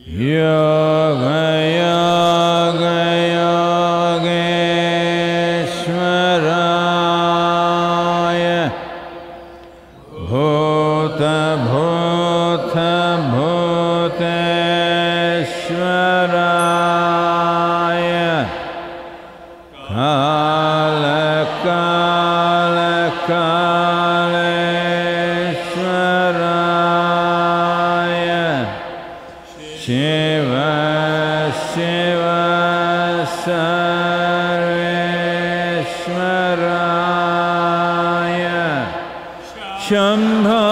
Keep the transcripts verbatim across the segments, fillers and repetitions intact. योग योग योगेश्वराय भूत भूत भूतेश्वराय काल काल कालेश्वराय शिव शिव सर्वेश्वराय शंभो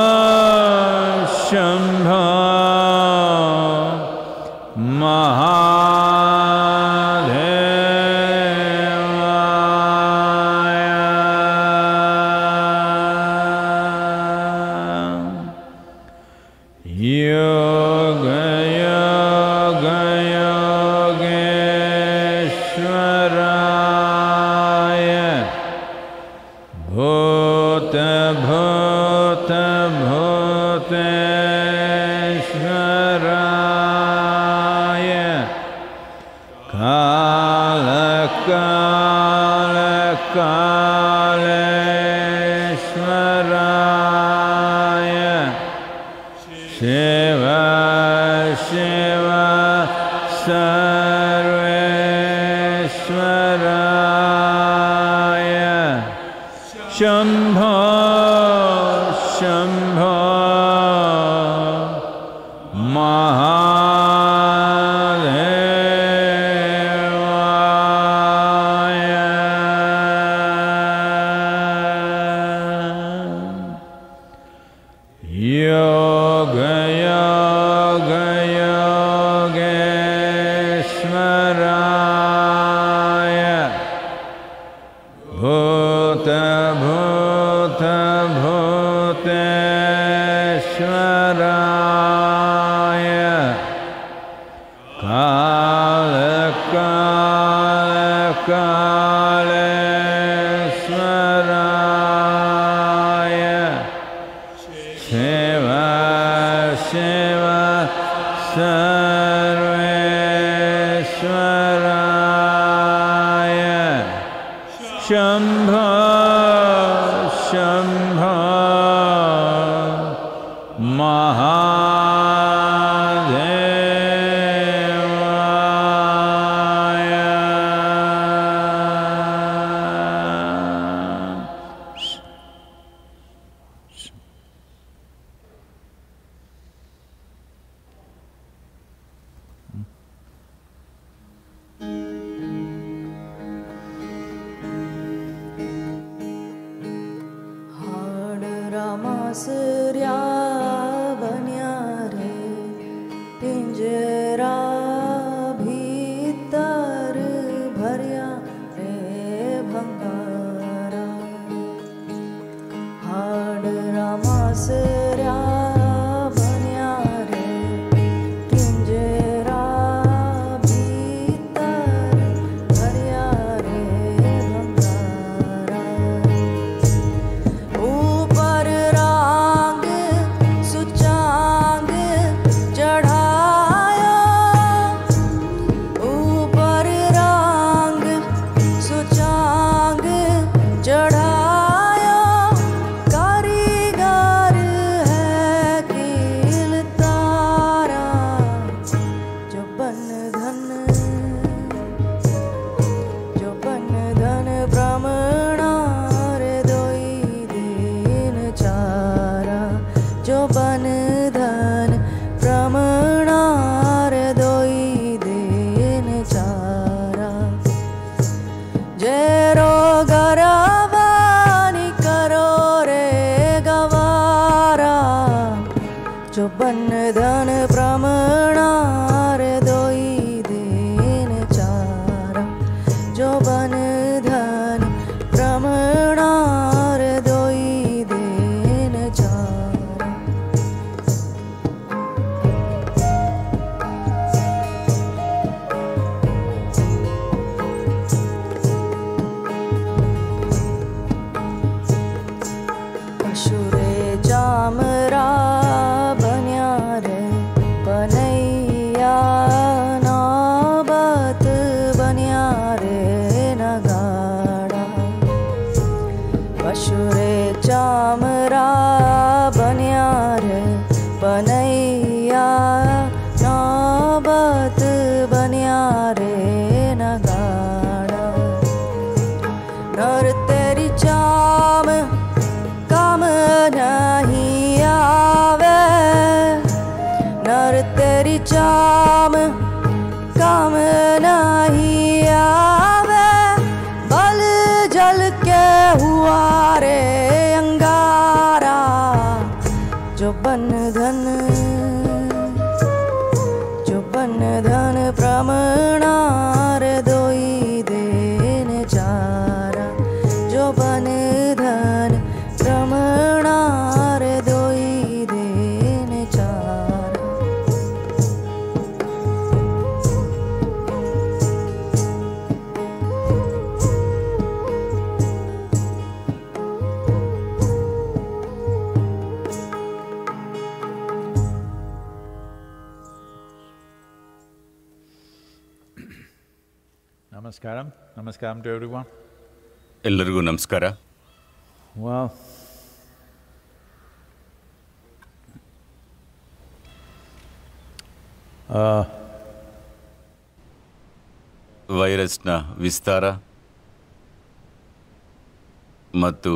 शंभो महादेवाय। योग योग योगेश्वराय भूत भूत भूतेश्वराय काल काल कालेश्वराय शिव शिव सर्वेश्वराय शंभो शंभो महादेवाय। योग योग योगेश्वराय भूत भूत भूतेश्वराय काल काल कालेश्वराय शिव शिव सर्वेश्वराय शंभो शंभो महादेवाय। हाड रामासुर्या बन्या रे पिंजरा भीतर भरिया रे भंगारा। हाड रामासुर्या बन्या रे पिंजरा भीतर भरिया रे भंगारा। ऊपर राग सुचांग चढ़ाया, ऊपर राग सुचांग चढ़ाया, कारीगर है कील तारा जो बन धन जो बन धन ब्राह्मणा रे दोई दीन चारा, जो बन धन ब्राह्मणा रे दोई दीन चारा। जय रो गरवानी करो रे गवारा जो बन धन ब्राह्मणा रे दोई दीन चारा, जो बन धन ब्राह्मणा रे दोई दीन चारा। पशुरे जामरा बन्या रे बन नर तेरी चाम काम नहीं आवे, बल जल के हुआ रे अंगारा जो बंधन जो बंधन प्रमणार दोई देन चारा जो बंधन प्रमणार दोई देन चारा। Namaskaram, namaskaram to everyone. Ellarigu namaskara. Well, uh, ವೈರಸ್ನ ವಿಸ್ತಾರ ಮತ್ತು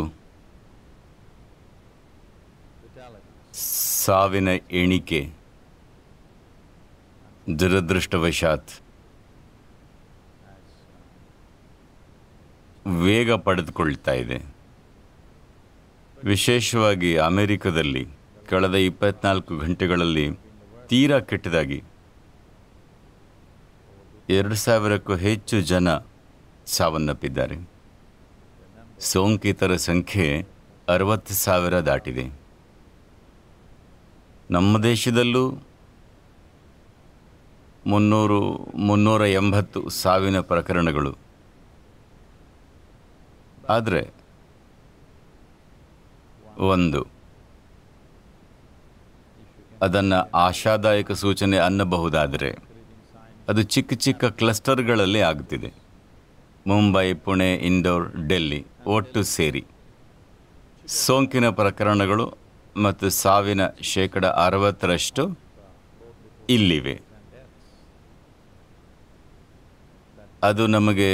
ಸಾವಿನ ಎಣಿಕೆ ದುರದೃಷ್ಟವಶಾತ್ ವೇಗ ಪಡೆದುಕೊಳ್ತಾ ಇದೆ. ವಿಶೇಷವಾಗಿ ಅಮೆರಿಕದಲ್ಲಿ ಕಳೆದ ಇಪ್ಪತ್ನಾಲ್ಕು ಗಂಟೆಗಳಲ್ಲಿ ತೀರಾ ಕೆಟ್ಟದಾಗಿ ಎರಡು ಸಾವಿರಕ್ಕೂ ಹೆಚ್ಚು ಜನ ಸಾವನ್ನಪ್ಪಿದ್ದಾರೆ. ಸೋಂಕಿತರ ಸಂಖ್ಯೆ ಅರವತ್ತು ಸಾವಿರ ದಾಟಿದೆ. ನಮ್ಮ ದೇಶದಲ್ಲೂ ಮುನ್ನೂರು ಮುನ್ನೂರ ಎಂಬತ್ತು ಸಾವಿನ ಪ್ರಕರಣಗಳು. ಆದರೆ ಒಂದು ಅದನ್ನು ಆಶಾದಾಯಕ ಸೂಚನೆ ಅನ್ನಬಹುದಾದರೆ ಅದು ಚಿಕ್ಕ ಚಿಕ್ಕ ಕ್ಲಸ್ಟರ್ಗಳಲ್ಲಿ ಆಗುತ್ತಿದೆ. ಮುಂಬೈ, ಪುಣೆ, ಇಂದೋರ್, ಡೆಲ್ಲಿ ಒಟ್ಟು ಸೇರಿ ಸೋಂಕಿನ ಪ್ರಕರಣಗಳು ಮತ್ತು ಸಾವಿನ ಶೇಕಡ ಅರವತ್ತರಷ್ಟು ಇಲ್ಲಿವೆ. ಅದು ನಮಗೆ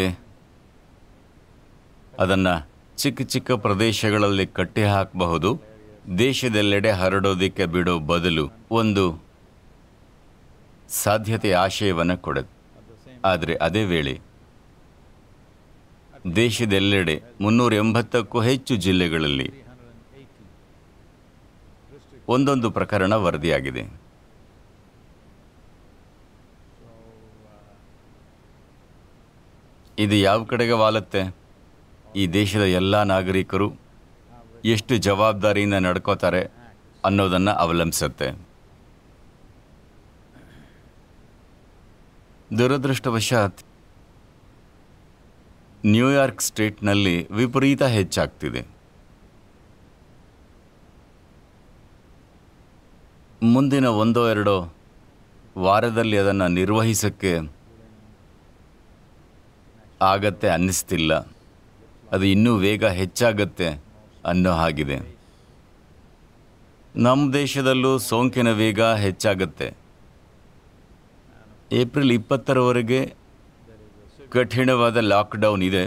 ಅದನ್ನು ಚಿಕ್ಕ ಚಿಕ್ಕ ಪ್ರದೇಶಗಳಲ್ಲಿ ಕಟ್ಟಿ ಹಾಕಬಹುದು. ದೇಶದೆಲ್ಲೆಡೆ ಹರಡೋದಕ್ಕೆ ಬಿಡೋ ಬದಲು ಒಂದು ಸಾಧ್ಯತೆಯ ಆಶಯವನ್ನು ಕೊಡುತ್ತೆ. ಆದರೆ ಅದೇ ವೇಳೆ ದೇಶದೆಲ್ಲೆಡೆ ಮುನ್ನೂರ ಎಂಬತ್ತಕ್ಕೂ ಹೆಚ್ಚು ಜಿಲ್ಲೆಗಳಲ್ಲಿ ಒಂದೊಂದು ಪ್ರಕರಣ ವರದಿಯಾಗಿದೆ. ಇದು ಯಾವ ಕಡೆಗೆ ವಾಲುತ್ತೆ? ಈ ದೇಶದ ಎಲ್ಲ ನಾಗರಿಕರು ಎಷ್ಟು ಜವಾಬ್ದಾರಿಯಿಂದ ನಡ್ಕೋತಾರೆ ಅನ್ನೋದನ್ನು ಅವಲಂಬಿಸುತ್ತೆ. ದುರದೃಷ್ಟವಶಾತ್ ನ್ಯೂಯಾರ್ಕ್ ಸ್ಟೇಟ್ನಲ್ಲಿ ವಿಪರೀತ ಹೆಚ್ಚಾಗ್ತಿದೆ. ಮುಂದಿನ ಒಂದೋ ಎರಡೋ ವಾರದಲ್ಲಿ ಅದನ್ನು ನಿರ್ವಹಿಸೋಕ್ಕೆ ಆಗತ್ತೆ ಅನ್ನಿಸ್ತಿಲ್ಲ. ಅದು ಇನ್ನೂ ವೇಗ ಹೆಚ್ಚಾಗತ್ತೆ ಅನ್ನೋ ಹಾಗಿದೆ. ನಮ್ಮ ದೇಶದಲ್ಲೂ ಸೋಂಕಿನ ವೇಗ ಹೆಚ್ಚಾಗತ್ತೆ. ಏಪ್ರಿಲ್ ಇಪ್ಪತ್ತರವರೆಗೆ ಕಠಿಣವಾದ ಲಾಕ್ಡೌನ್ ಇದೆ.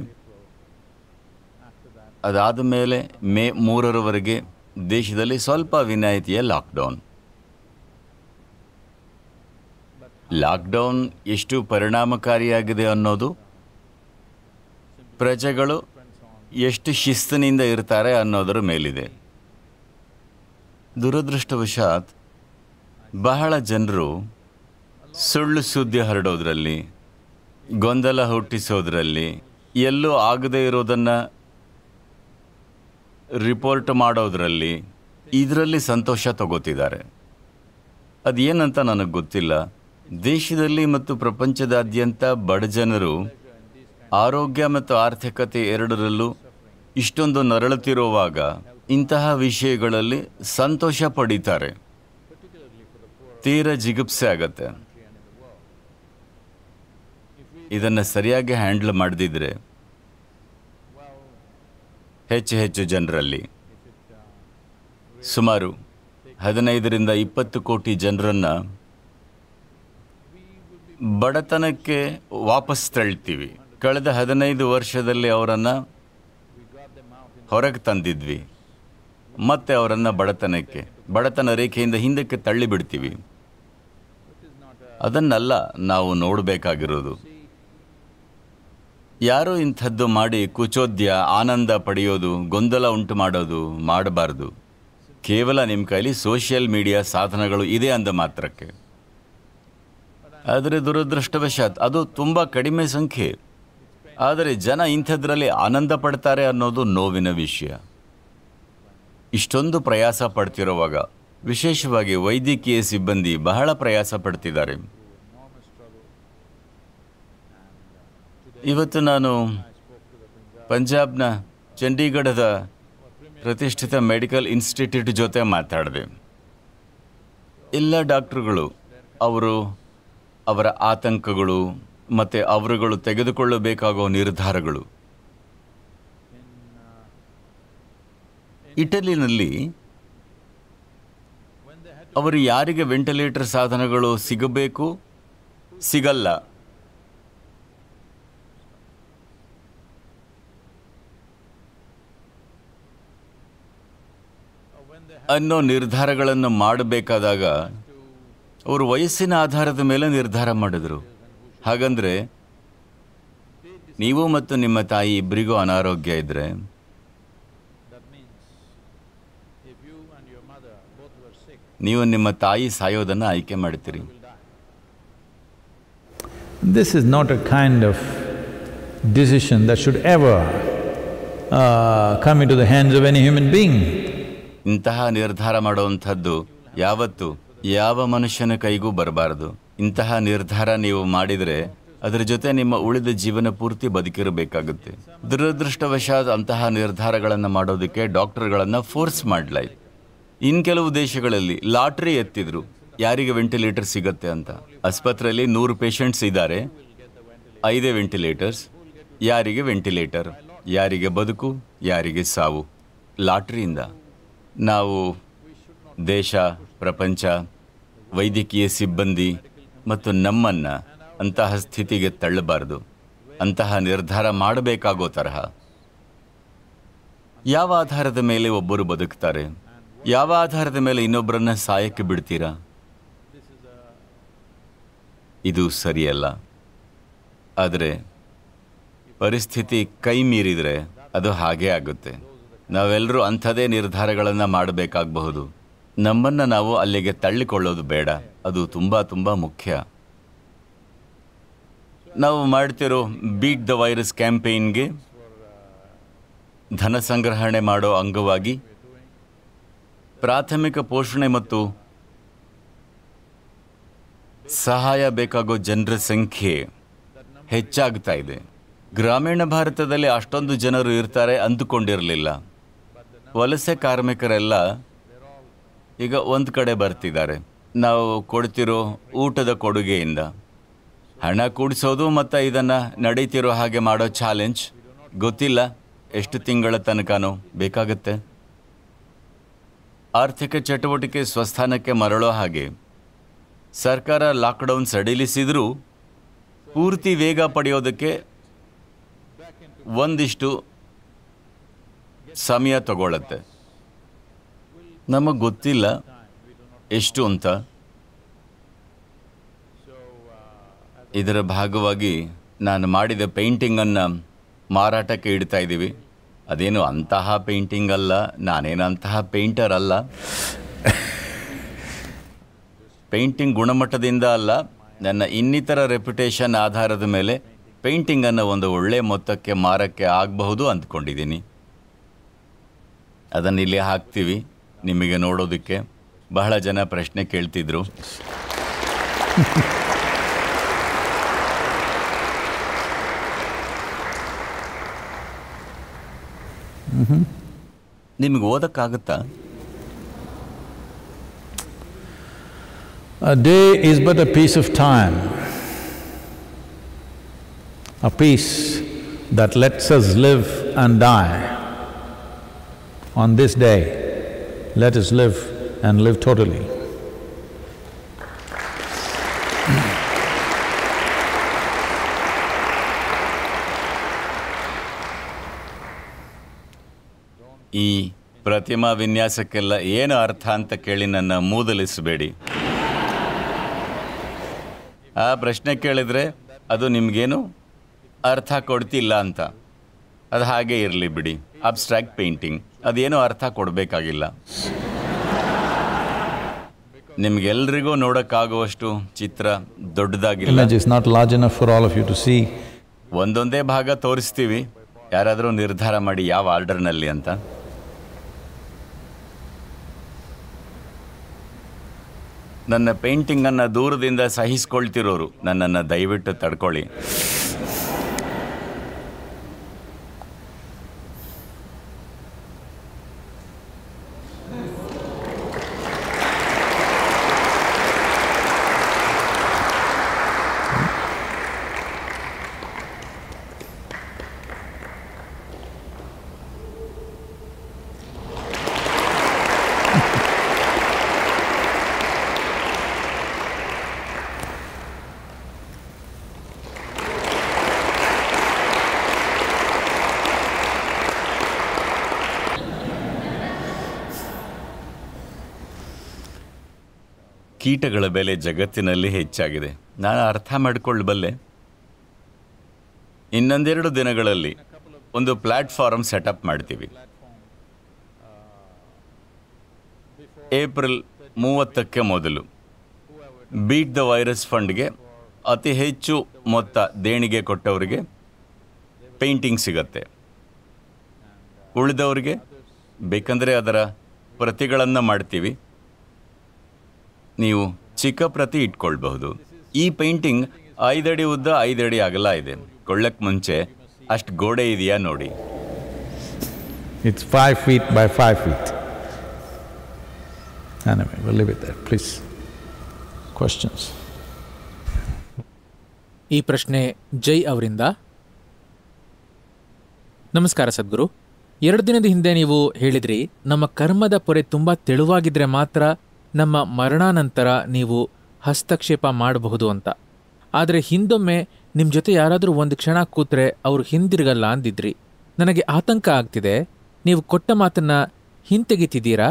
ಅದಾದ ಮೇಲೆ ಮೇ ಮೂರರವರೆಗೆ ದೇಶದಲ್ಲಿ ಸ್ವಲ್ಪ ವಿನಾಯಿತಿಯ ಲಾಕ್ಡೌನ್. ಲಾಕ್ಡೌನ್ ಎಷ್ಟು ಪರಿಣಾಮಕಾರಿಯಾಗಿದೆ ಅನ್ನೋದು ಪ್ರಜೆಗಳು ಎಷ್ಟು ಶಿಸ್ತಿನಿಂದ ಇರ್ತಾರೆ ಅನ್ನೋದರ ಮೇಲಿದೆ. ದುರದೃಷ್ಟವಶಾತ್ ಬಹಳ ಜನರು ಸುಳ್ಳು ಸುದ್ದಿ ಹರಡೋದ್ರಲ್ಲಿ, ಗೊಂದಲ ಹುಟ್ಟಿಸೋದ್ರಲ್ಲಿ, ಎಲ್ಲೂ ಆಗದೇ ಇರೋದನ್ನು ರಿಪೋರ್ಟ್ ಮಾಡೋದ್ರಲ್ಲಿ, ಇದರಲ್ಲಿ ಸಂತೋಷ ತಗೋತಿದ್ದಾರೆ. ಅದೇನಂತ ನನಗೆ ಗೊತ್ತಿಲ್ಲ. ದೇಶದಲ್ಲಿ ಮತ್ತು ಪ್ರಪಂಚದಾದ್ಯಂತ ಬಡ ಜನರು ಆರೋಗ್ಯ ಮತ್ತು ಆರ್ಥಿಕತೆ ಎರಡರಲ್ಲೂ ಇಷ್ಟೊಂದು ನರಳುತ್ತಿರುವಾಗ ಇಂತಹ ವಿಷಯಗಳಲ್ಲಿ ಸಂತೋಷ ಪಡೀತಾರೆ. ತೀರ ಜಿಗುಪ್ಸೆ ಆಗತ್ತೆ. ಇದನ್ನು ಸರಿಯಾಗಿ ಹ್ಯಾಂಡಲ್ ಮಾಡದಿದ್ರೆ ಹೆಚ್ಚು ಹೆಚ್ಚು ಜನರಲ್ಲಿ ಸುಮಾರು ಹದಿನೈದರಿಂದ ಇಪ್ಪತ್ತು ಕೋಟಿ ಜನರನ್ನು ಬಡತನಕ್ಕೆ ವಾಪಸ್ ತಳ್ತೀವಿ. ಕಳೆದ ಹದಿನೈದು ವರ್ಷದಲ್ಲಿ ಅವರನ್ನು ಹೊರಗೆ ತಂದಿದ್ವಿ, ಮತ್ತೆ ಅವರನ್ನು ಬಡತನಕ್ಕೆ ಬಡತನ ರೇಖೆಯಿಂದ ಹಿಂದಕ್ಕೆ ತಳ್ಳಿಬಿಡ್ತೀವಿ. ಅದನ್ನೆಲ್ಲ ನಾವು ನೋಡಬೇಕಾಗಿರೋದು. ಯಾರು ಇಂಥದ್ದು ಮಾಡಿ ಕುಚೋದ್ಯ ಆನಂದ ಪಡೆಯೋದು, ಗೊಂದಲ ಉಂಟು ಮಾಡೋದು ಮಾಡಬಾರದು. ಕೇವಲ ನಿಮ್ಮ ಕೈಲಿ ಸೋಷಿಯಲ್ ಮೀಡಿಯಾ ಸಾಧನಗಳು ಇದೆ ಅಂದ ಮಾತ್ರಕ್ಕೆ. ಆದರೆ ದುರದೃಷ್ಟವಶಾತ್ ಅದು ತುಂಬ ಕಡಿಮೆ ಸಂಖ್ಯೆ. ಆದರೆ ಜನ ಇಂಥದ್ರಲ್ಲಿ ಆನಂದ ಪಡ್ತಾರೆ ಅನ್ನೋದು ನೋವಿನ ವಿಷಯ. ಇಷ್ಟೊಂದು ಪ್ರಯಾಸ ಪಡ್ತಿರುವಾಗ ವಿಶೇಷವಾಗಿ ವೈದ್ಯಕೀಯ ಸಿಬ್ಬಂದಿ ಬಹಳ ಪ್ರಯಾಸ ಪಡ್ತಿದ್ದಾರೆ. ಇವತ್ತು ನಾನು ಪಂಜಾಬ್ನ ಚಂಡೀಗಢದ ಪ್ರತಿಷ್ಠಿತ ಮೆಡಿಕಲ್ ಇನ್ಸ್ಟಿಟ್ಯೂಟ್ ಜೊತೆ ಮಾತಾಡಿದೆ. ಎಲ್ಲ ಡಾಕ್ಟ್ರುಗಳು ಅವರು ಅವರ ಆತಂಕಗಳು ಮತ್ತು ಅವರುಗಳು ತೆಗೆದುಕೊಳ್ಳಬೇಕಾಗೋ ನಿರ್ಧಾರಗಳು. ಇಟಲಿನಲ್ಲಿ ಅವರು ಯಾರಿಗೆ ವೆಂಟಿಲೇಟರ್ ಸಾಧನಗಳು ಸಿಗಬೇಕು ಸಿಗಲ್ಲ ಅನ್ನೋ ನಿರ್ಧಾರಗಳನ್ನು ಮಾಡಬೇಕಾದಾಗ ಅವರು ವಯಸ್ಸಿನ ಆಧಾರದ ಮೇಲೆ ನಿರ್ಧಾರ ಮಾಡಿದರು. ಹಾಗಂದರೆ ನೀವು ಮತ್ತು ನಿಮ್ಮ ತಾಯಿ ಇಬ್ಬರಿಗೂ ಅನಾರೋಗ್ಯ ಇದ್ದರೆ ನೀವು ನಿಮ್ಮ ತಾಯಿ ಸಾಯೋದನ್ನು ಆಯ್ಕೆ ಮಾಡ್ತೀರಿ. This is not a kind of decision that should ever uh, come into the hands of any human being. ಇಂತಹ ನಿರ್ಧಾರ ಮಾಡುವಂಥದ್ದು ಯಾವತ್ತು ಯಾವ ಮನುಷ್ಯನ ಕೈಗೂ ಬರಬಾರದು. ಇಂತಹ ನಿರ್ಧಾರ ನೀವು ಮಾಡಿದರೆ ಅದರ ಜೊತೆ ನಿಮ್ಮ ಉಳಿದ ಜೀವನ ಪೂರ್ತಿ ಬದುಕಿರಬೇಕಾಗುತ್ತೆ. ದುರದೃಷ್ಟವಶಾತ್ ಅಂತಹ ನಿರ್ಧಾರಗಳನ್ನು ಮಾಡೋದಕ್ಕೆ ಡಾಕ್ಟರ್ಗಳನ್ನು ಫೋರ್ಸ್ ಮಾಡಲಾಯಿತು. ಇನ್ನು ಕೆಲವು ದೇಶಗಳಲ್ಲಿ ಲಾಟ್ರಿ ಎತ್ತಿದ್ರು ಯಾರಿಗೆ ವೆಂಟಿಲೇಟರ್ ಸಿಗತ್ತೆ ಅಂತ. ಆಸ್ಪತ್ರೆಯಲ್ಲಿ ನೂರು ಪೇಷಂಟ್ಸ್ ಇದ್ದಾರೆ, ಐದೇ ವೆಂಟಿಲೇಟರ್ಸ್. ಯಾರಿಗೆ ವೆಂಟಿಲೇಟರ್, ಯಾರಿಗೆ ಬದುಕು, ಯಾರಿಗೆ ಸಾವು ಲಾಟ್ರಿಯಿಂದ. ನಾವು ದೇಶ, ಪ್ರಪಂಚ, ವೈದ್ಯಕೀಯ ಸಿಬ್ಬಂದಿ ಮತ್ತು ನಮ್ಮನ್ನು ಅಂತಹ ಸ್ಥಿತಿಗೆ ತಳ್ಳಬಾರದು. ಅಂತಹ ನಿರ್ಧಾರ ಮಾಡಬೇಕಾಗೋ ತರಹ ಯಾವ ಆಧಾರದ ಮೇಲೆ ಒಬ್ಬರು ಬದುಕ್ತಾರೆ, ಯಾವ ಆಧಾರದ ಮೇಲೆ ಇನ್ನೊಬ್ಬರನ್ನ ಸಾಯಕ್ಕೆ ಬಿಡ್ತೀರಾ? ಇದು ಸರಿಯಲ್ಲ. ಆದರೆ ಪರಿಸ್ಥಿತಿ ಕೈ ಮೀರಿದರೆ ಅದು ಹಾಗೇ ಆಗುತ್ತೆ. ನಾವೆಲ್ಲರೂ ಅಂಥದೇ ನಿರ್ಧಾರಗಳನ್ನು ಮಾಡಬೇಕಾಗಬಹುದು. ನಮ್ಮನ್ನು ನಾವು ಅಲ್ಲಿಗೆ ತಳ್ಳಿಕೊಳ್ಳೋದು ಬೇಡ. ಅದು ತುಂಬ ತುಂಬ ಮುಖ್ಯ. ನಾವು ಮಾಡ್ತಿರೋ ಬೀಟ್ ದ ವೈರಸ್ ಕ್ಯಾಂಪೇನ್ಗೆ ಧನ ಸಂಗ್ರಹಣೆ ಮಾಡೋ ಅಂಗವಾಗಿ ಪ್ರಾಥಮಿಕ ಪೋಷಣೆ ಮತ್ತು ಸಹಾಯ ಬೇಕಾಗೋ ಜನರ ಸಂಖ್ಯೆ ಹೆಚ್ಚಾಗ್ತಾ ಇದೆ. ಗ್ರಾಮೀಣ ಭಾರತದಲ್ಲಿ ಅಷ್ಟೊಂದು ಜನರು ಇರ್ತಾರೆ ಅಂದುಕೊಂಡಿರಲಿಲ್ಲ. ವಲಸೆ ಕಾರ್ಮಿಕರೆಲ್ಲ ಈಗ ಒಂದು ಕಡೆ ಬರ್ತಿದ್ದಾರೆ. ನಾವು ಕೊಡ್ತಿರೋ ಊಟದ ಕೊಡುಗೆಯಿಂದ ಹಣ ಕೂಡಿಸೋದು ಮತ್ತು ಇದನ್ನು ನಡೀತಿರೋ ಹಾಗೆ ಮಾಡೋ ಚಾಲೆಂಜ್ ಗೊತ್ತಿಲ್ಲ ಎಷ್ಟು ತಿಂಗಳ ತನಕನೂ ಬೇಕಾಗುತ್ತೆ. ಆರ್ಥಿಕ ಚಟುವಟಿಕೆ ಸ್ವಸ್ಥಾನಕ್ಕೆ ಮರಳೋ ಹಾಗೆ ಸರ್ಕಾರ ಲಾಕ್ಡೌನ್ ಸಡಿಲಿಸಿದರೂ ಪೂರ್ತಿ ವೇಗ ಪಡೆಯೋದಕ್ಕೆ ಒಂದಿಷ್ಟು ಸಮಯ ತಗೊಳ್ಳತ್ತೆ. ನಮಗೆ ಗೊತ್ತಿಲ್ಲ ಎಷ್ಟು ಅಂತ. ಇದರ ಭಾಗವಾಗಿ ನಾನು ಮಾಡಿದ ಪೇಂಟಿಂಗನ್ನು ಮಾರಾಟಕ್ಕೆ ಇಡ್ತಾ ಇದ್ದೀವಿ. ಅದೇನು ಅಂತಹ ಪೇಂಟಿಂಗ್ ಅಲ್ಲ, ನಾನೇನು ಅಂತಹ ಪೇಂಟರ್ ಅಲ್ಲ. ಪೇಂಟಿಂಗ್ ಗುಣಮಟ್ಟದಿಂದ ಅಲ್ಲ, ನನ್ನ ಇನ್ನಿತರ ರೆಪ್ಯುಟೇಷನ್ ಆಧಾರದ ಮೇಲೆ ಪೇಂಟಿಂಗನ್ನು ಒಂದು ಒಳ್ಳೆ ಮೊತ್ತಕ್ಕೆ ಮಾರಕ್ಕೆ ಆಗಬಹುದು ಅಂದ್ಕೊಂಡಿದ್ದೀನಿ. ಅದನ್ನು ಇಲ್ಲಿ ಹಾಕ್ತೀವಿ ನಿಮಗೆ ನೋಡೋದಕ್ಕೆ. ಬಹಳ ಜನ ಪ್ರಶ್ನೆ ಕೇಳ್ತಿದ್ರು. ನಿಮಗೆ ಓದಕ್ಕಾಗುತ್ತಾ? A day is but a piece of time, a piece that lets us live and die. On this day, let us live and live totally. ಈ ಪ್ರತಿಮಾ ವಿನ್ಯಾಸಕ್ಕೆಲ್ಲ ಏನು ಅರ್ಥ ಅಂತ ಕೇಳಿ ನನ್ನ ಮೂದಲಿಸಬೇಡಿ. ಆ ಪ್ರಶ್ನೆ ಕೇಳಿದರೆ ಅದು ನಿಮಗೇನು ಅರ್ಥ ಕೊಡ್ತಿಲ್ಲ ಅಂತ. ಅದು ಹಾಗೆ ಇರಲಿ ಬಿಡಿ, ಅಬ್ಸ್ಟ್ರಾಕ್ಟ್ ಪೇಂಟಿಂಗ್, ಅದೇನೋ ಅರ್ಥ ಕೊಡಬೇಕಾಗಿಲ್ಲ. ನಿಮಗೆಲ್ಲರಿಗೂ ನೋಡೋಕ್ಕಾಗುವಷ್ಟು ಚಿತ್ರ ದೊಡ್ಡದಾಗಿಲ್ಲ. It's not large enough for all of you to see. ಒಂದೊಂದೇ ಭಾಗ ತೋರಿಸ್ತೀವಿ, ಯಾರಾದರೂ ನಿರ್ಧಾರ ಮಾಡಿ ಯಾವ ಆರ್ಡರ್ನಲ್ಲಿ ಅಂತ. ನನ್ನ ಪೇಂಟಿಂಗನ್ನು ದೂರದಿಂದ ಸಹಿಸ್ಕೊಳ್ತಿರೋರು ನನ್ನನ್ನು ದಯವಿಟ್ಟು ತಡ್ಕೊಳ್ಳಿ. ಕೀಟಗಳ ಬೆಲೆ ಜಗತ್ತಿನಲ್ಲಿ ಹೆಚ್ಚಾಗಿದೆ, ನಾನು ಅರ್ಥ ಮಾಡಿಕೊಳ್ಳಬಲ್ಲೆ. ಇನ್ನೊಂದೆರಡು ದಿನಗಳಲ್ಲಿ ಒಂದು ಪ್ಲ್ಯಾಟ್ಫಾರ್ಮ್ ಸೆಟಪ್ ಮಾಡ್ತೀವಿ. ಏಪ್ರಿಲ್ ಮೂವತ್ತಕ್ಕೆ ಮೊದಲು ಬೀಟ್ ದ ವೈರಸ್ ಫಂಡ್ಗೆ ಅತಿ ಹೆಚ್ಚು ಮೊತ್ತ ದೇಣಿಗೆ ಕೊಟ್ಟವರಿಗೆ ಪೇಂಟಿಂಗ್ ಸಿಗತ್ತೆ. ಉಳಿದವರಿಗೆ ಬೇಕಂದರೆ ಅದರ ಪ್ರತಿಗಳನ್ನು ಮಾಡ್ತೀವಿ, ನೀವು ಚಿಕ್ಕ ಪ್ರತಿ ಇಟ್ಕೊಳ್ಬಹುದು. ಈ ಪೇಂಟಿಂಗ್ ಐದಡಿ ಉದ್ದ ಐದಡಿ ಅಗಲ ಇದೆ. ಕೊಳ್ಳಕ್ಕೆ ಮುಂಚೆ ಅಷ್ಟು ಗೋಡೆ ಇದೆಯಾ ನೋಡಿ. It's five feet by five feet. Anyway, we'll leave it there, please. Questions? ಈ ಪ್ರಶ್ನೆ ಜೈ ಅವರಿಂದ. ನಮಸ್ಕಾರ ಸದ್ಗುರು, ಎರಡು ದಿನದ ಹಿಂದೆ ನೀವು ಹೇಳಿದ್ರಿ ನಮ್ಮ ಕರ್ಮದ ಪೊರೆ ತುಂಬ ತೆಳುವಾಗಿದ್ರೆ ಮಾತ್ರ ನಮ್ಮ ಮರಣಾನಂತರ ನೀವು ಹಸ್ತಕ್ಷೇಪ ಮಾಡಬಹುದು ಅಂತ. ಆದರೆ ಹಿಂದೊಮ್ಮೆ ನಿಮ್ಮ ಜೊತೆ ಯಾರಾದರೂ ಒಂದು ಕ್ಷಣ ಕೂತ್ರೆ ಅವರು ಹಿಂದಿರುಗಲ್ಲ ಅಂದಿದ್ರಿ. ನನಗೆ ಆತಂಕ ಆಗ್ತಿದೆ, ನೀವು ಕೊಟ್ಟ ಮಾತನ್ನು ಹಿಂತೆಗಿತಿದ್ದೀರಾ?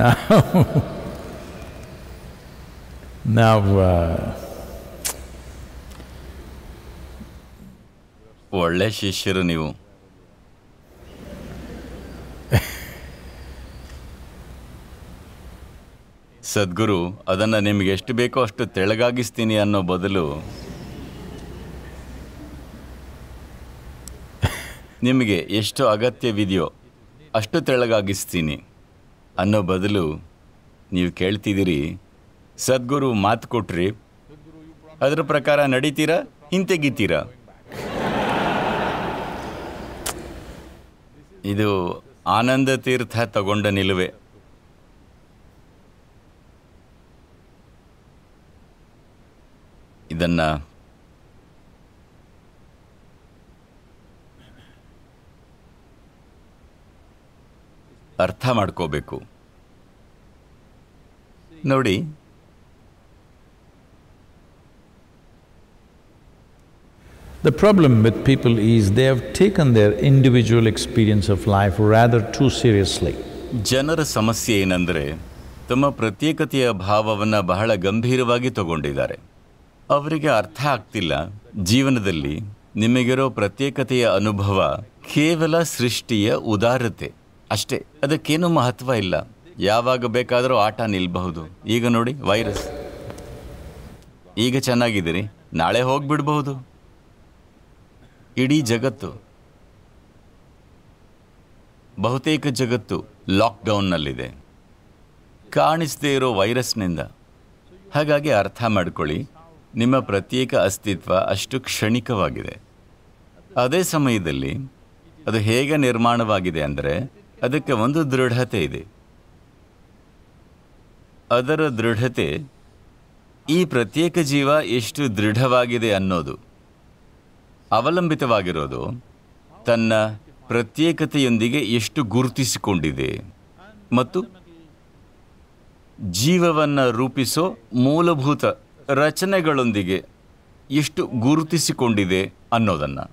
ನಾವು ನಾವು ಒಳ್ಳೆ ಶಿಷ್ಯರು ನೀವು. ಸದ್ಗುರು ಅದನ್ನು ನಿಮಗೆ ಎಷ್ಟು ಬೇಕೋ ಅಷ್ಟು ತೆಳಗಾಗಿಸ್ತೀನಿ ಅನ್ನೋ ಬದಲು ನಿಮಗೆ ಎಷ್ಟು ಅಗತ್ಯವಿದೆಯೋ ಅಷ್ಟು ತೆಳಗಾಗಿಸ್ತೀನಿ ಅನ್ನೋ ಬದಲು ನೀವು ಕೇಳ್ತಿದ್ದೀರಿ, ಸದ್ಗುರು ಮಾತು ಕೊಟ್ರಿ, ಅದರ ಪ್ರಕಾರ ನಡೀತೀರಾ, ಹಿಂತೆಗಿತೀರಾ? ಇದು ಆನಂದ ತೀರ್ಥ ತಗೊಂಡ ನಿಲುವೆ. ಇದನ್ನ ಅರ್ಥ ಮಾಡ್ಕೋಬೇಕು. ನೋಡಿ, The problem with people is they have taken their individual experience of life rather too seriously. ಜನರ ಸಮಸ್ಯೆ ಏನಂದರೆ ತಮ್ಮ ಪ್ರತ್ಯೇಕತೆಯ ಭಾವವನ್ನು ಬಹಳ ಗಂಭೀರವಾಗಿ ತಗೊಂಡಿದ್ದಾರೆ. ಅವರಿಗೆ ಅರ್ಥ ಆಗ್ತಿಲ್ಲ, ಜೀವನದಲ್ಲಿ ನಿಮಗಿರೋ ಪ್ರತ್ಯೇಕತೆಯ ಅನುಭವ ಕೇವಲ ಸೃಷ್ಟಿಯ ಉದಾರತೆ ಅಷ್ಟೇ, ಅದಕ್ಕೇನೂ ಮಹತ್ವ ಇಲ್ಲ. ಯಾವಾಗ ಬೇಕಾದರೂ ಆಟ ನಿಲ್ಬಹುದು. ಈಗ ನೋಡಿ, ವೈರಸ್, ಈಗ ಚೆನ್ನಾಗಿದ್ದೀರಿ, ನಾಳೆ ಹೋಗ್ಬಿಡ್ಬಹುದು. ಇಡೀ ಜಗತ್ತು, ಬಹುತೇಕ ಜಗತ್ತು ಲಾಕ್ಡೌನ್ನಲ್ಲಿದೆ, ಕಾಣಿಸದೇ ಇರೋ ವೈರಸ್ನಿಂದ. ಹಾಗಾಗಿ ಅರ್ಥ ಮಾಡಿಕೊಳ್ಳಿ, ನಿಮ್ಮ ಪ್ರತ್ಯೇಕ ಅಸ್ತಿತ್ವ ಅಷ್ಟು ಕ್ಷಣಿಕವಾಗಿದೆ. ಅದೇ ಸಮಯದಲ್ಲಿ ಅದು ಹೇಗೆ ನಿರ್ಮಾಣವಾಗಿದೆ ಅಂದರೆ ಅದಕ್ಕೆ ಒಂದು ದೃಢತೆ ಇದೆ. ಅದರ ದೃಢತೆ, ಈ ಪ್ರತ್ಯೇಕ ಜೀವ ಎಷ್ಟು ದೃಢವಾಗಿದೆ ಅನ್ನೋದು ಅವಲಂಬಿತವಾಗಿರೋದು ತನ್ನ ಪ್ರತ್ಯೇಕತೆಯೊಂದಿಗೆ ಎಷ್ಟು ಗುರುತಿಸಿಕೊಂಡಿದೆ ಮತ್ತು ಜೀವವನ್ನು ರೂಪಿಸೋ ಮೂಲಭೂತ ರಚನೆಗಳೊಂದಿಗೆ ಎಷ್ಟು ಗುರುತಿಸಿಕೊಂಡಿದೆ ಅನ್ನೋದನ್ನು.